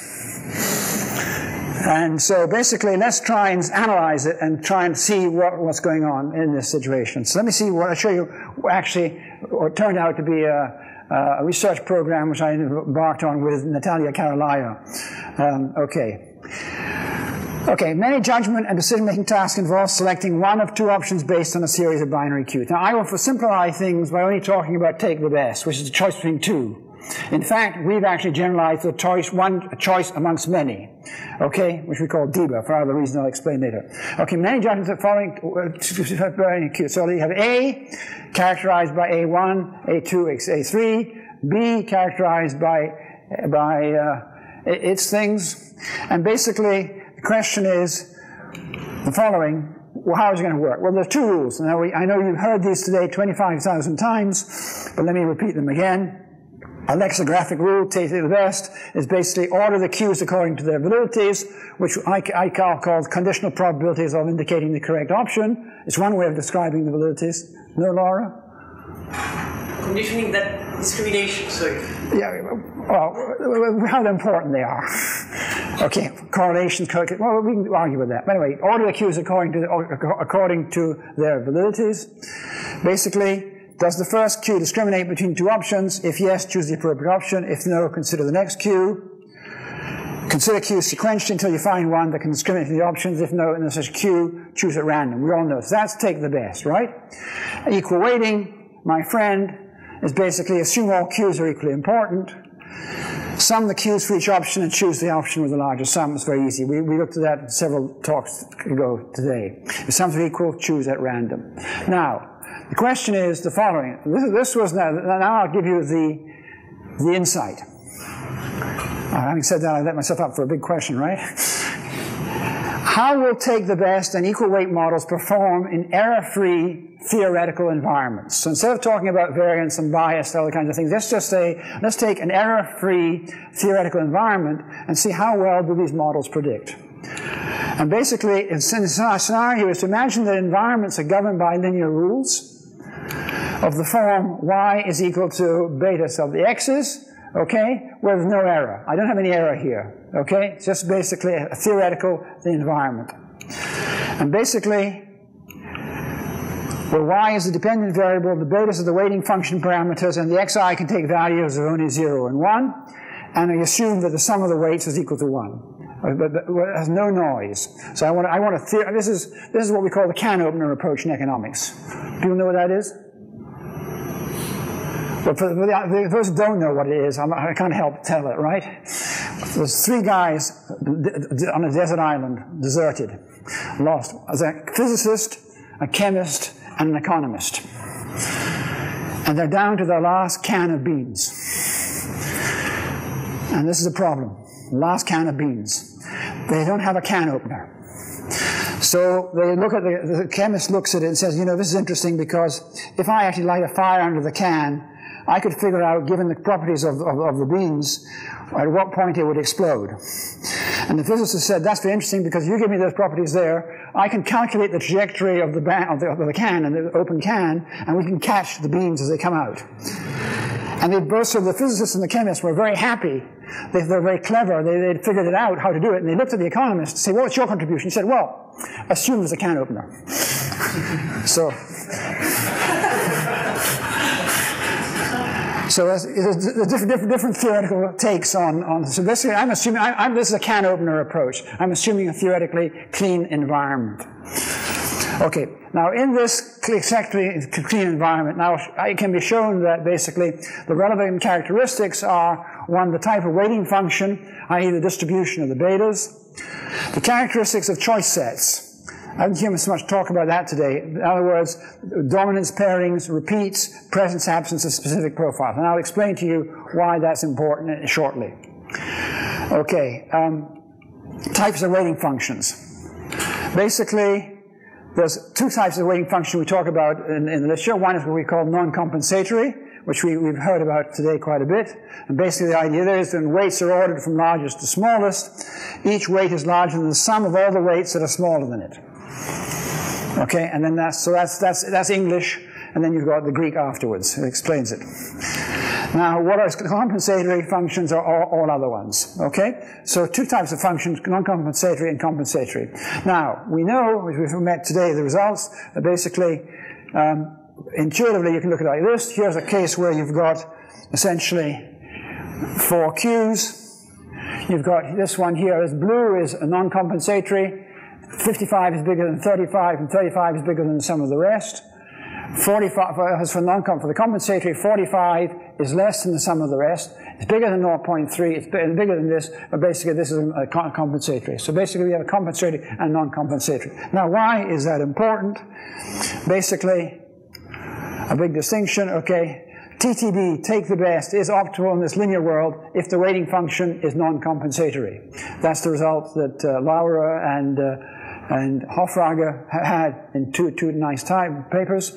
And so basically, let's try and analyze it and try and see what, what's going on in this situation. So let me see what I show you actually what turned out to be a, a research program which I embarked on with Natalia Carolia. Um, okay. Okay, many judgment and decision-making tasks involve selecting one of two options based on a series of binary queues. Now, I will simplify things by only talking about take the best, which is the choice between two. In fact, we've actually generalized a choice, one a choice amongst many, okay, which we call D B A, for other reasons I'll explain later. Okay, many judgments are following binary queues. So you have A, characterized by A one, A two, A three, B, characterized by, by uh, its things, and basically, the question is the following, well, how is it going to work? Well, there are two rules. Now, we, I know you've heard these today twenty-five thousand times, but let me repeat them again. A lexicographic rule, take the best, is basically order the cues according to their validities, which I, I call called conditional probabilities of indicating the correct option. It's one way of describing the validities. No, Laura? Conditioning that discrimination, sorry. Yeah, well, how important they are. Okay, correlations, well, we can argue with that. But anyway, order the cues according to, according to their validities. Basically, does the first cue discriminate between two options? If yes, choose the appropriate option. If no, consider the next cue. Consider cues sequentially until you find one that can discriminate between the options. If no, in such a cue, choose at random. We all know. So that's take the best, right? Equal weighting, my friend, is basically assume all cues are equally important. Sum the cues for each option and choose the option with the larger sum. It's very easy. We, we looked at that in several talks ago today. If sums are equal, choose at random. Now, the question is the following. This, this was, now, now I'll give you the, the insight. Uh, having said that, I let myself up for a big question, right? How will take the best and equal weight models perform in error-free theoretical environments? So instead of talking about variance and bias and all the kinds of things, let's just say, let's take an error-free theoretical environment and see how well do these models predict. And basically, in our scenario is to imagine that environments are governed by linear rules of the form y is equal to beta sub the x's, okay, with no error. I don't have any error here. Okay, it's just basically a theoretical the environment. And basically, well, y is the dependent variable, the betas are the weighting function parameters, and the xi can take values of only zero and one, and I assume that the sum of the weights is equal to one, but it has no noise. So I want to, I want to this is, this is what we call the can-opener approach in economics. People know what that is? But for those who don't know what it is, I'm, I can't help but tell it, right? There's three guys on a desert island, deserted, lost. There's a physicist, a chemist, and an economist. And they're down to their last can of beans. And this is a problem, last can of beans. They don't have a can opener. So they look at the, the chemist looks at it and says, you know, this is interesting because if I actually light a fire under the can, I could figure out, given the properties of, of, of the beans, at what point it would explode. And the physicist said, that's very interesting because you give me those properties there, I can calculate the trajectory of the, ban of the, of the can, and the open can, and we can catch the beans as they come out. And they both, so the physicists and the chemists were very happy. They, they're very clever. They, they'd figured it out how to do it. And they looked at the economist and said, well, what's your contribution? He said, well, assume there's a can opener. so... So there's, there's different, different theoretical takes on, on so basically I'm assuming, I, I'm, this is a can opener approach. I'm assuming a theoretically clean environment. Okay, now in this clean environment, now it can be shown that basically the relevant characteristics are, one, the type of weighting function, that is the distribution of the betas, the characteristics of choice sets. I didn't hear so much talk about that today. In other words, dominance pairings, repeats, presence, absence of specific profiles. And I'll explain to you why that's important shortly. Okay, um, types of weighting functions. Basically, there's two types of weighting function we talk about in, in the literature. One is what we call non-compensatory, which we, we've heard about today quite a bit. And basically the idea there is that when weights are ordered from largest to smallest, each weight is larger than the sum of all the weights that are smaller than it. Okay, and then that's, so that's, that's, that's English, and then you've got the Greek afterwards. It explains it. Now, what are compensatory functions are all, all other ones, okay? So two types of functions, non-compensatory and compensatory. Now, we know, which we've met today, the results are basically, um, intuitively you can look at it like this. Here's a case where you've got essentially four Qs. You've got this one here, as blue is a non-compensatory, fifty-five is bigger than thirty-five, and thirty-five is bigger than the sum of the rest. forty-five, as for non-comp, for the compensatory, forty-five is less than the sum of the rest. It's bigger than zero point three, it's bigger than this, but basically this is a compensatory. So basically we have a compensatory and non-compensatory. Now why is that important? Basically, a big distinction, okay. T T B, take the best, is optimal in this linear world if the weighting function is non-compensatory. That's the result that uh, Laura and uh, and Hofrager had in two, two nice time papers.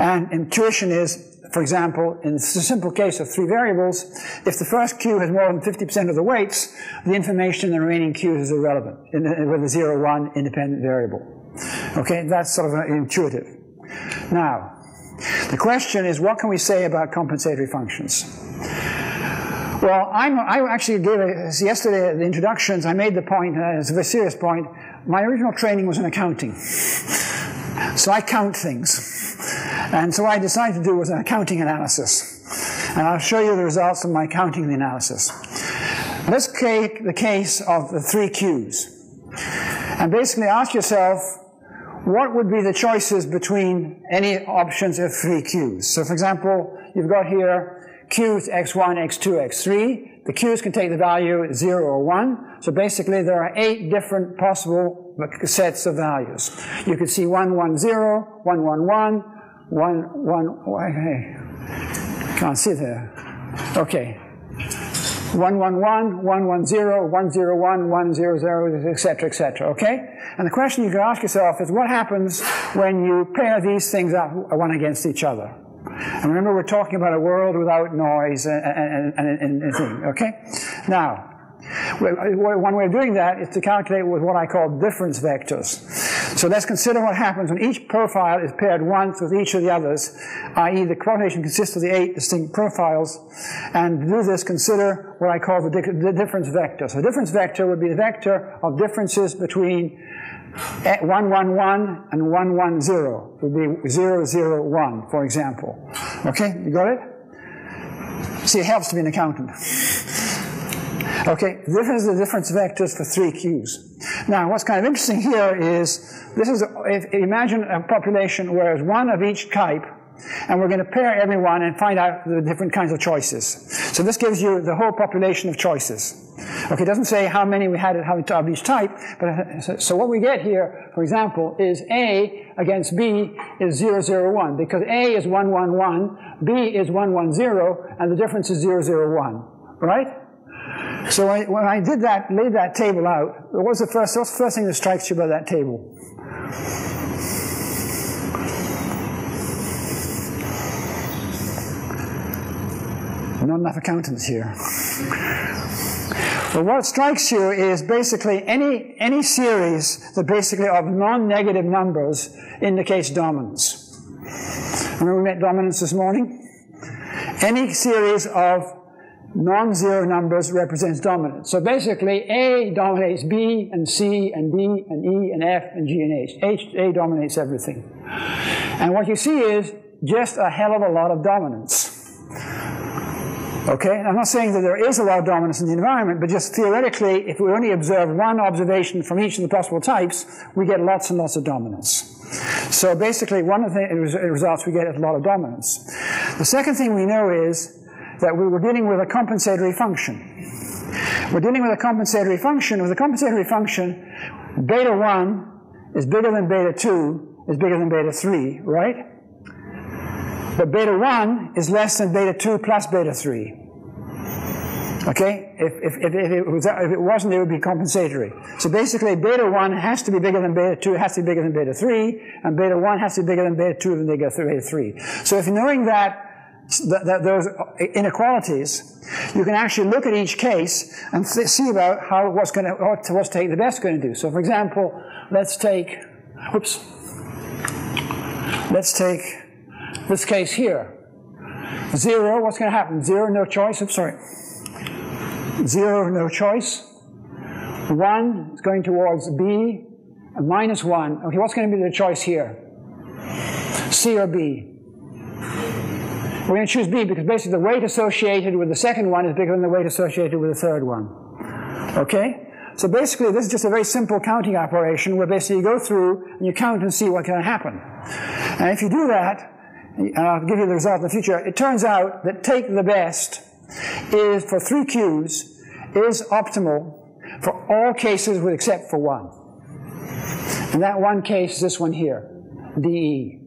And intuition is, for example, in the simple case of three variables, if the first Q has more than fifty percent of the weights, the information in the remaining Qs is irrelevant in, in, with a zero one independent variable. Okay, that's sort of intuitive. Now, the question is, what can we say about compensatory functions? Well, I'm, I actually gave a, yesterday at the introductions, I made the point, uh, it's a very serious point, my original training was in accounting. So I count things. And so what I decided to do was an accounting analysis. And I'll show you the results of my counting the analysis. Let's take the case of the three Qs. And basically ask yourself, what would be the choices between any options of three Qs? So for example, you've got here Qs x one, x two, x three. The Qs can take the value zero or one, so basically there are eight different possible sets of values. You could see one one zero, one one one, one one, can't see there, okay, one one one, one one zero, one zero one, one zero zero, et cetera, et cetera, okay? And the question you can ask yourself is what happens when you pair these things up one against each other? And remember, we're talking about a world without noise and, and, and, and, and thing, okay? Now, one way of doing that is to calculate with what I call difference vectors. So let's consider what happens when each profile is paired once with each of the others, that is the quotation consists of the eight distinct profiles, and to do this, consider what I call the, the difference vector. So the difference vector would be the vector of differences between one one one and one one zero. It would be zero zero one, for example. Okay, you got it? See, it helps to be an accountant. Okay, this is the difference vectors for three Qs. Now, what's kind of interesting here is, this is, a, if, imagine a population where there's one of each type, and we're going to pair everyone and find out the different kinds of choices. So this gives you the whole population of choices. Okay, it doesn't say how many we had of each type, but so what we get here, for example, is A against B is zero zero one, because A is one one one, B is one one zero, and the difference is zero zero one, right? So I, when I did that, laid that table out, what was the first, what's the first thing that strikes you about that table? Not enough accountants here. But what strikes you is basically any, any series that basically of non-negative numbers indicates dominance. Remember we met dominance this morning? Any series of non-zero numbers represents dominance. So basically A dominates B and C and D and E and F and G and H. H A dominates everything. And what you see is just a hell of a lot of dominance. Okay, I'm not saying that there is a lot of dominance in the environment, but just theoretically, if we only observe one observation from each of the possible types, we get lots and lots of dominance. So basically, one of the results we get is a lot of dominance. The second thing we know is that we were dealing with a compensatory function. We're dealing with a compensatory function. With a compensatory function, beta one is bigger than beta two, is bigger than beta three, right? But beta one is less than beta two plus beta three. Okay? If, if, if, if, it was, if it wasn't, it would be compensatory. So basically, beta one has to be bigger than beta two, has to be bigger than beta three, and beta one has to be bigger than beta two, than beta three. So if knowing that, that, that those inequalities, you can actually look at each case and see about how what's going to, what's take the best going to do. So for example, let's take, whoops, Let's take this case here. Zero, what's going to happen? Zero, no choice. I'm sorry. Zero, no choice. One is going towards B, and minus one. Okay, what's going to be the choice here? C or B? We're going to choose B because basically the weight associated with the second one is bigger than the weight associated with the third one. Okay? So basically this is just a very simple counting operation where basically you go through and you count and see what's going to happen. And if you do that, and I'll give you the result in the future, it turns out that take the best is, for three Qs, is optimal for all cases with except for one. And that one case is this one here, D E.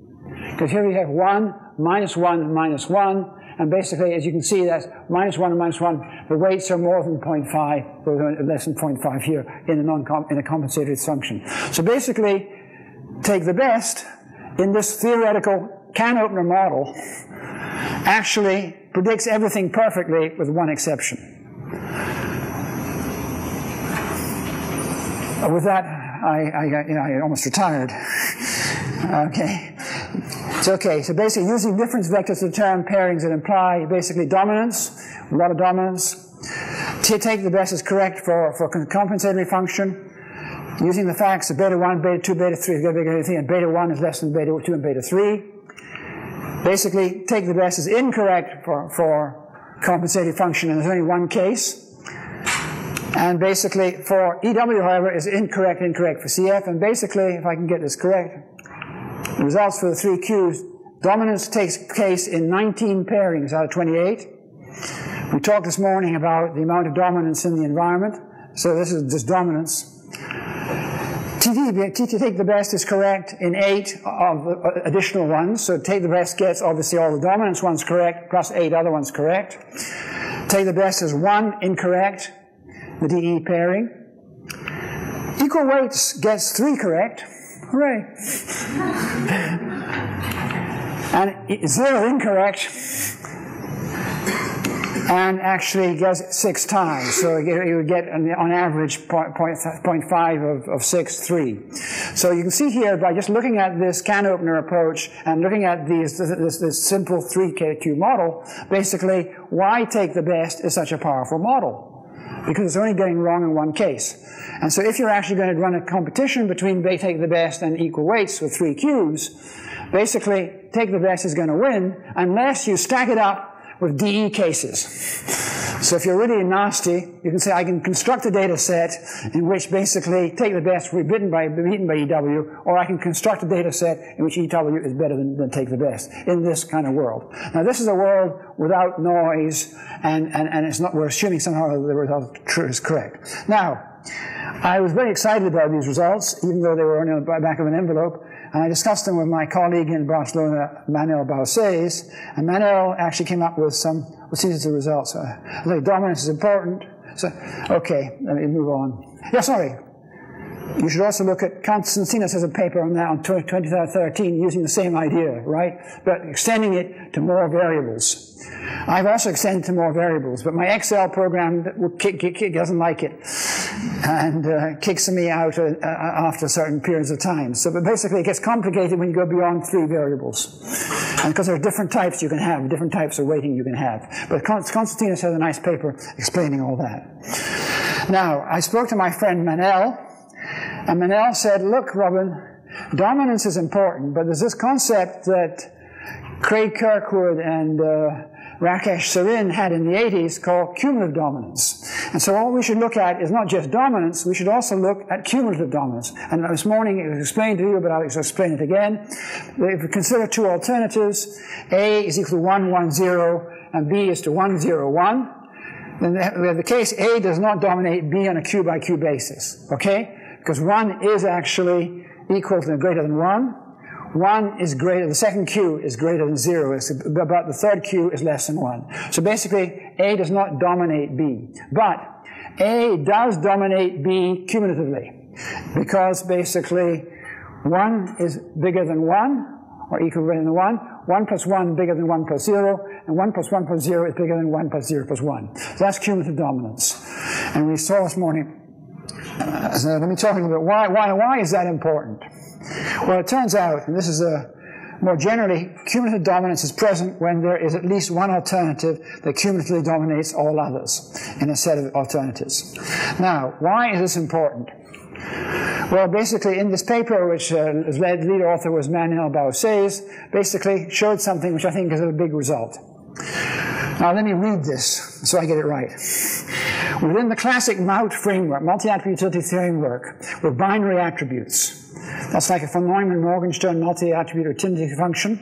Because here we have one, minus one, minus one, and basically, as you can see, that's minus one and minus one. The weights are more than zero point five, or less than zero point five here in a, non in a compensated function. So basically, take the best in this theoretical can opener model actually predicts everything perfectly with one exception. With that, I, I, you know, I almost retired. Okay. It's okay. So basically, using difference vectors to determine pairings that imply basically dominance, a lot of dominance. To take the best is correct for, for compensatory function. Using the facts of beta one, beta two, beta three is bigger than anything, and beta one is less than beta two and beta three. Basically, take the best is incorrect for, for compensated function, and there's only one case. And basically, for E W, however, is incorrect, incorrect for C F. And basically, if I can get this correct, the results for the three Qs, dominance takes case in nineteen pairings out of twenty-eight. We talked this morning about the amount of dominance in the environment. So this is just dominance. T T take the best is correct in eight of the additional ones. So take the best gets obviously all the dominance ones correct, plus eight other ones correct. Take the best is one incorrect, the D E pairing. Equal weights gets three correct. Hooray. And zero incorrect. And actually gets six times. So you would get on average zero point five of, of six, three. So you can see here by just looking at this can opener approach and looking at these, this, this simple three K Q model, basically why take the best is such a powerful model. Because it's only getting wrong in one case. And so if you're actually going to run a competition between they take the best and equal weights with three Qs, basically take the best is going to win unless you stack it up with D E cases. So if you're really nasty, you can say I can construct a data set in which basically take the best will be beaten by, beaten by E W, or I can construct a data set in which E W is better than, than take the best in this kind of world. Now this is a world without noise, and, and, and it's not, we're assuming somehow that the result is correct. Now, I was very excited about these results, even though they were only on the back of an envelope, and I discussed them with my colleague in Barcelona, Manuel Baucells, and Manuel actually came up with some, let's see the results. I think dominance is important. So, okay, let me move on. Yeah, sorry. You should also look at, Konstantinos has a paper on that on twenty thirteen using the same idea, right? But extending it to more variables. I've also extended to more variables, but my Excel program doesn't like it and uh, kicks me out uh, after certain periods of time. So but basically it gets complicated when you go beyond three variables. And because there are different types you can have, different types of weighting you can have. But Konstantinos has a nice paper explaining all that. Now, I spoke to my friend Manuel, and Manuel said, look, Robyn, dominance is important, but there's this concept that Craig Kirkwood and uh, Rakesh Sarin had in the eighties called cumulative dominance. And so what we should look at is not just dominance, we should also look at cumulative dominance. And this morning it was explained to you, but I'll explain it again. If we consider two alternatives, A is equal to one, one, zero, and B is to one, zero, one. Then the case A does not dominate B on a Q by Q basis, okay? Because one is actually equal to greater than one. one is greater, the second Q is greater than zero, but the third Q is less than one. So basically, A does not dominate B. But A does dominate B cumulatively, because basically one is bigger than one, or equal to one. one plus one bigger than one plus zero, and one plus one plus zero is bigger than one plus zero plus one. So that's cumulative dominance. And we saw this morning. Uh, so let me talk a little bit. Why, why, why is that important? Well, it turns out, and this is a, More generally, cumulative dominance is present when there is at least one alternative that cumulatively dominates all others in a set of alternatives. Now, why is this important? Well, basically, in this paper, which uh, led, lead author was Manuel Baucells, basically showed something which I think is a big result. Now, let me read this so I get it right. Within the classic M A U T framework, multi-attribute utility theory work, with binary attributes, that's like a von Neumann Morgenstern multi-attribute utility function,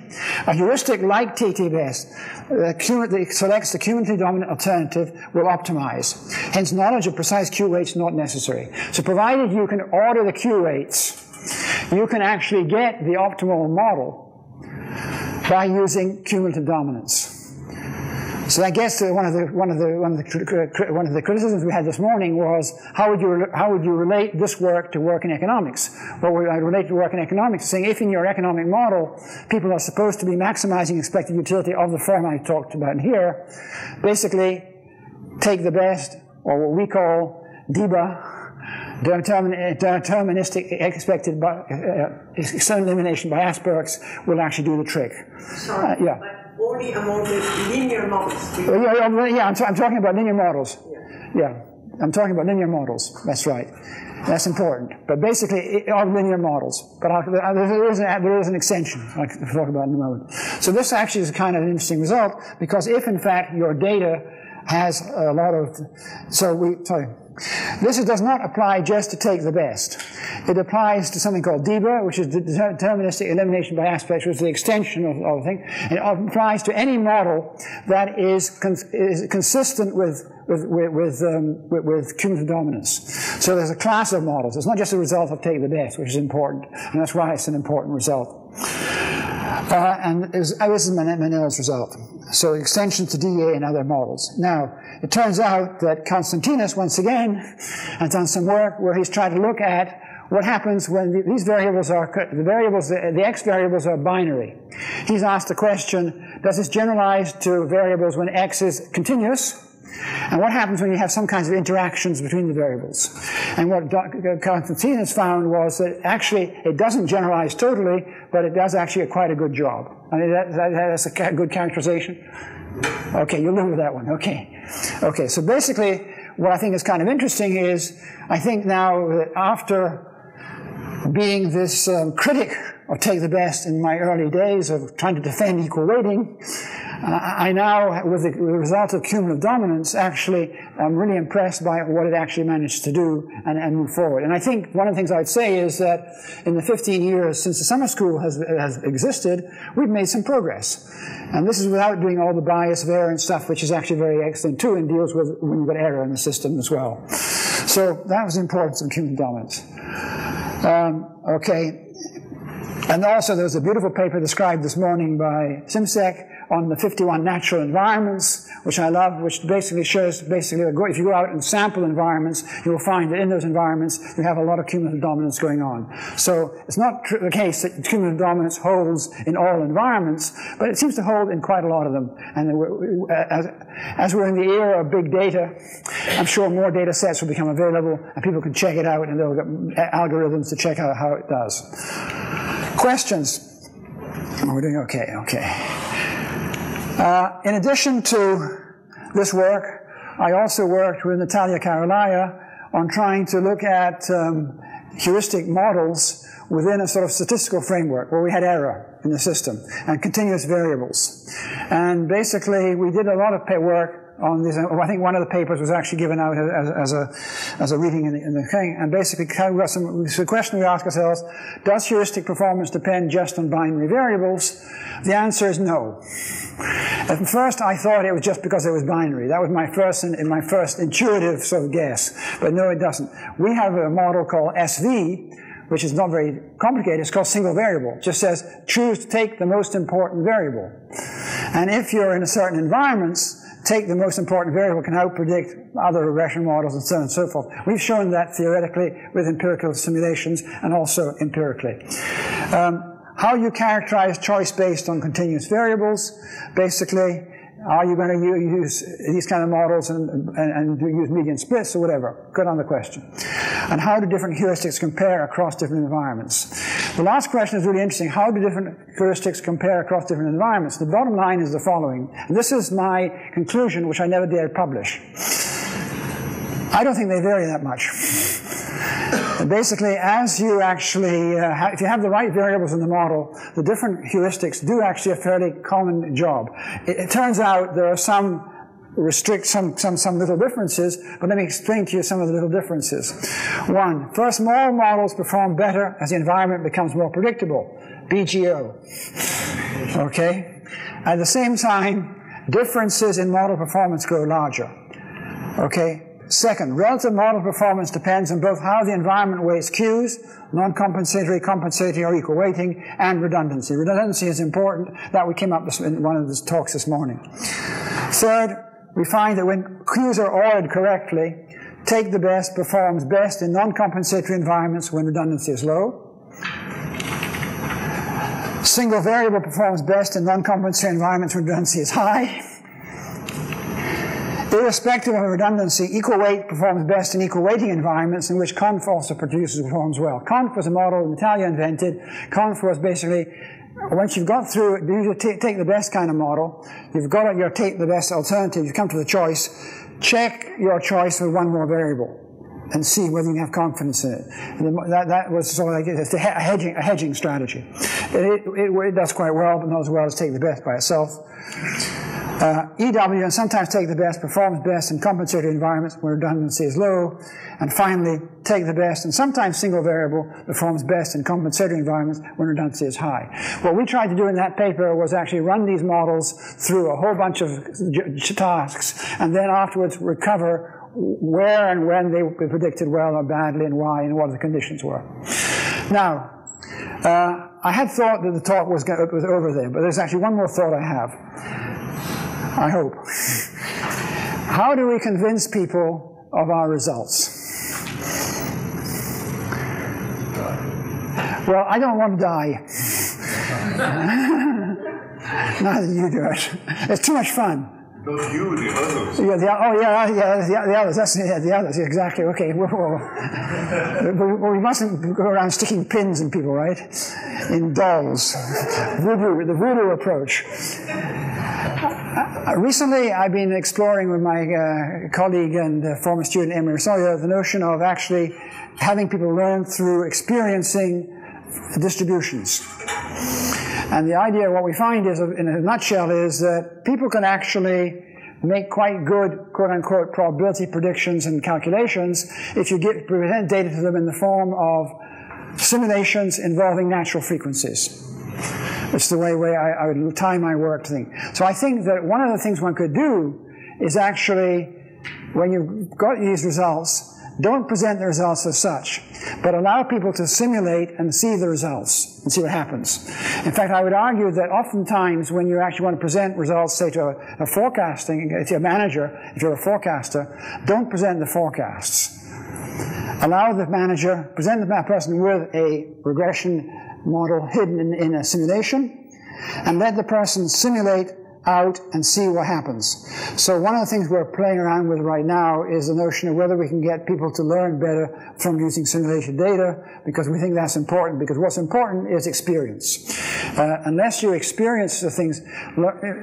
a heuristic like T T B S that selects the cumulatively dominant alternative will optimize. Hence, knowledge of precise Q rates not necessary. So, provided you can order the Q rates, you can actually get the optimal model by using cumulative dominance. So I guess one of the one of the one of the one of the criticisms we had this morning was how would you how would you relate this work to work in economics? Well, I relate to work in economics, saying if in your economic model people are supposed to be maximizing expected utility of the form I talked about here, basically take the best, or what we call D E B A, deterministic expected by, uh, external elimination by Asperger's, will actually do the trick. Sorry. Uh, yeah. Only among the linear models. Yeah, yeah I'm, t I'm talking about linear models. Yeah. yeah, I'm talking about linear models. That's right. That's important. But basically, of linear models. But I'll, there, is an, there is an extension I'll talk about in a moment. So this actually is kind of an interesting result, because if, in fact, your data has a lot of... So we... Sorry. This does not apply just to take the best. It applies to something called D E B A, which is deterministic elimination by Asperger's, which is the extension of, of the thing. And it applies to any model that is, cons is consistent with with with, um, with with cumulative dominance. So there's a class of models. It's not just a result of take the best, which is important, and that's why it's an important result. Uh, and it was, uh, this is Manel's result. So extensions to D E A and other models. Now, it turns out that Konstantinos, once again, has done some work where he's tried to look at what happens when the, these variables are, the variables, the, the X variables are binary. He's asked the question, does this generalize to variables when X is continuous? And what happens when you have some kinds of interactions between the variables? And what Konstantinos found was that actually it doesn't generalize totally, but it does actually quite a good job. I mean, that, that, that's a good characterization. Okay, you'll live with that one. Okay. Okay, so basically what I think is kind of interesting is I think now that after being this um, critic of take the best in my early days of trying to defend equal weighting, uh, I now, with the, with the result of cumulative dominance, actually am really impressed by what it actually managed to do and, and move forward. And I think one of the things I would say is that in the fifteen years since the summer school has, has existed, we've made some progress. And this is without doing all the bias of error and stuff, which is actually very excellent too, and deals with when you've got error in the system as well. So that was the importance of cumulative dominance. Um, okay, and also there was a beautiful paper described this morning by Simsek on the fifty-one natural environments, which I love, which basically shows basically if you go out and sample environments, you will find that in those environments you have a lot of cumulative dominance going on. So it's not the case that cumulative dominance holds in all environments, but it seems to hold in quite a lot of them. And we're, as, as we're in the era of big data, I'm sure more data sets will become available and people can check it out and they'll get algorithms to check out how it does. Questions? We're doing okay, okay. Uh, in addition to this work, I also worked with Natalia Carolia on trying to look at um, heuristic models within a sort of statistical framework where we had error in the system and continuous variables. And basically, we did a lot of work on this. I think one of the papers was actually given out as, as, a, as a reading in the, in the thing, and basically we got some, so the question we ask ourselves, does heuristic performance depend just on binary variables? The answer is no. At first I thought it was just because it was binary. That was my first, in my first intuitive sort of guess, but no, it doesn't. We have a model called S V, which is not very complicated. It's called single variable. It just says, choose, take the most important variable. And if you're in a certain environment, take the most important variable can outpredict other regression models and so on and so forth. We've shown that theoretically with empirical simulations and also empirically. Um, how you characterize choice based on continuous variables, basically, are you going to use these kind of models and, and, and use median splits or whatever? Good on the question. and how do different heuristics compare across different environments. The last question is really interesting. How do different heuristics compare across different environments? The bottom line is the following, and this is my conclusion, which I never dared publish. I don't think they vary that much. Basically, as you actually, uh, ha if you have the right variables in the model, the different heuristics do actually a fairly common job. It, it turns out there are some restrict some, some, some little differences, but let me explain to you some of the little differences. One, first, more models perform better as the environment becomes more predictable, B G O. Okay? At the same time, differences in model performance grow larger. Okay? Second, relative model performance depends on both how the environment weighs cues, non-compensatory, compensatory, or equal weighting, and redundancy. Redundancy is important. That we came up with in one of the talks this morning. Third, we find that when cues are ordered correctly, take the best performs best in non-compensatory environments when redundancy is low. Single variable performs best in non-compensatory environments when redundancy is high. Irrespective of redundancy, equal weight performs best in equal weighting environments in which Conf also produces performs well. Conf was a model Natalia invented. Conf was basically, once you've got through it, you take the best kind of model, you've got it, you take the best alternative, you come to the choice, check your choice with one more variable and see whether you have confidence in it. And that, that was sort of like it's a, hedging, a hedging strategy. It, it, it does quite well, but not as well as take the best by itself. Uh, E W, and sometimes take the best, performs best in compensatory environments where redundancy is low. And finally, take the best, and sometimes single variable performs best in compensatory environments when redundancy is high. What we tried to do in that paper was actually run these models through a whole bunch of tasks, and then afterwards recover where and when they were predicted well or badly, and why, and what the conditions were. Now, uh, I had thought that the talk was, was over there, but there's actually one more thought I have. I hope. How do we convince people of our results? Well, I don't want to die. Neither do you do it. It's too much fun. Not you, the others. Yeah, the, oh, yeah, yeah, the, the others. That's yeah, the others. Exactly. Okay. Well, well, well, we mustn't go around sticking pins in people, right? In dolls. Voodoo, the voodoo approach. Uh, recently, I've been exploring with my uh, colleague and uh, former student, Emily Sawyer, the notion of actually having people learn through experiencing distributions. And the idea, what we find is, in a nutshell, is that people can actually make quite good, quote-unquote, probability predictions and calculations if you give, present data to them in the form of simulations involving natural frequencies. It's the way, way I, I would tie my work to thing. So I think that one of the things one could do is actually, when you've got these results, don't present the results as such, but allow people to simulate and see the results and see what happens. In fact, I would argue that oftentimes when you actually want to present results, say to a, a forecasting, to a manager, if you're a forecaster, don't present the forecasts. Allow the manager, present the person with a regression model hidden in, in a simulation, and let the person simulate out and see what happens. So one of the things we're playing around with right now is the notion of whether we can get people to learn better from using simulation data, because we think that's important, because what's important is experience. Uh, unless you experience the things,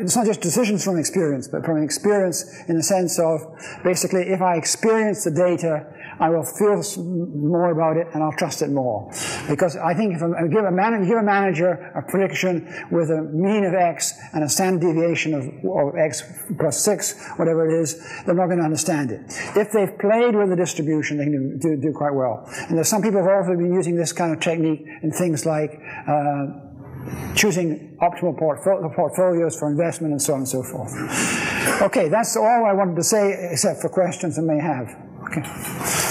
it's not just decisions from experience, but from experience in the sense of, basically, if I experience the data, I will feel more about it and I'll trust it more. Because I think if I give a, man give a manager a prediction with a mean of X and a standard deviation of, of X plus six, whatever it is, they're not going to understand it. If they've played with the distribution, they can do, do quite well. And there's some people who have also been using this kind of technique in things like uh, choosing optimal portfol portfolios for investment and so on and so forth. Okay, that's all I wanted to say except for questions I may have. Okay.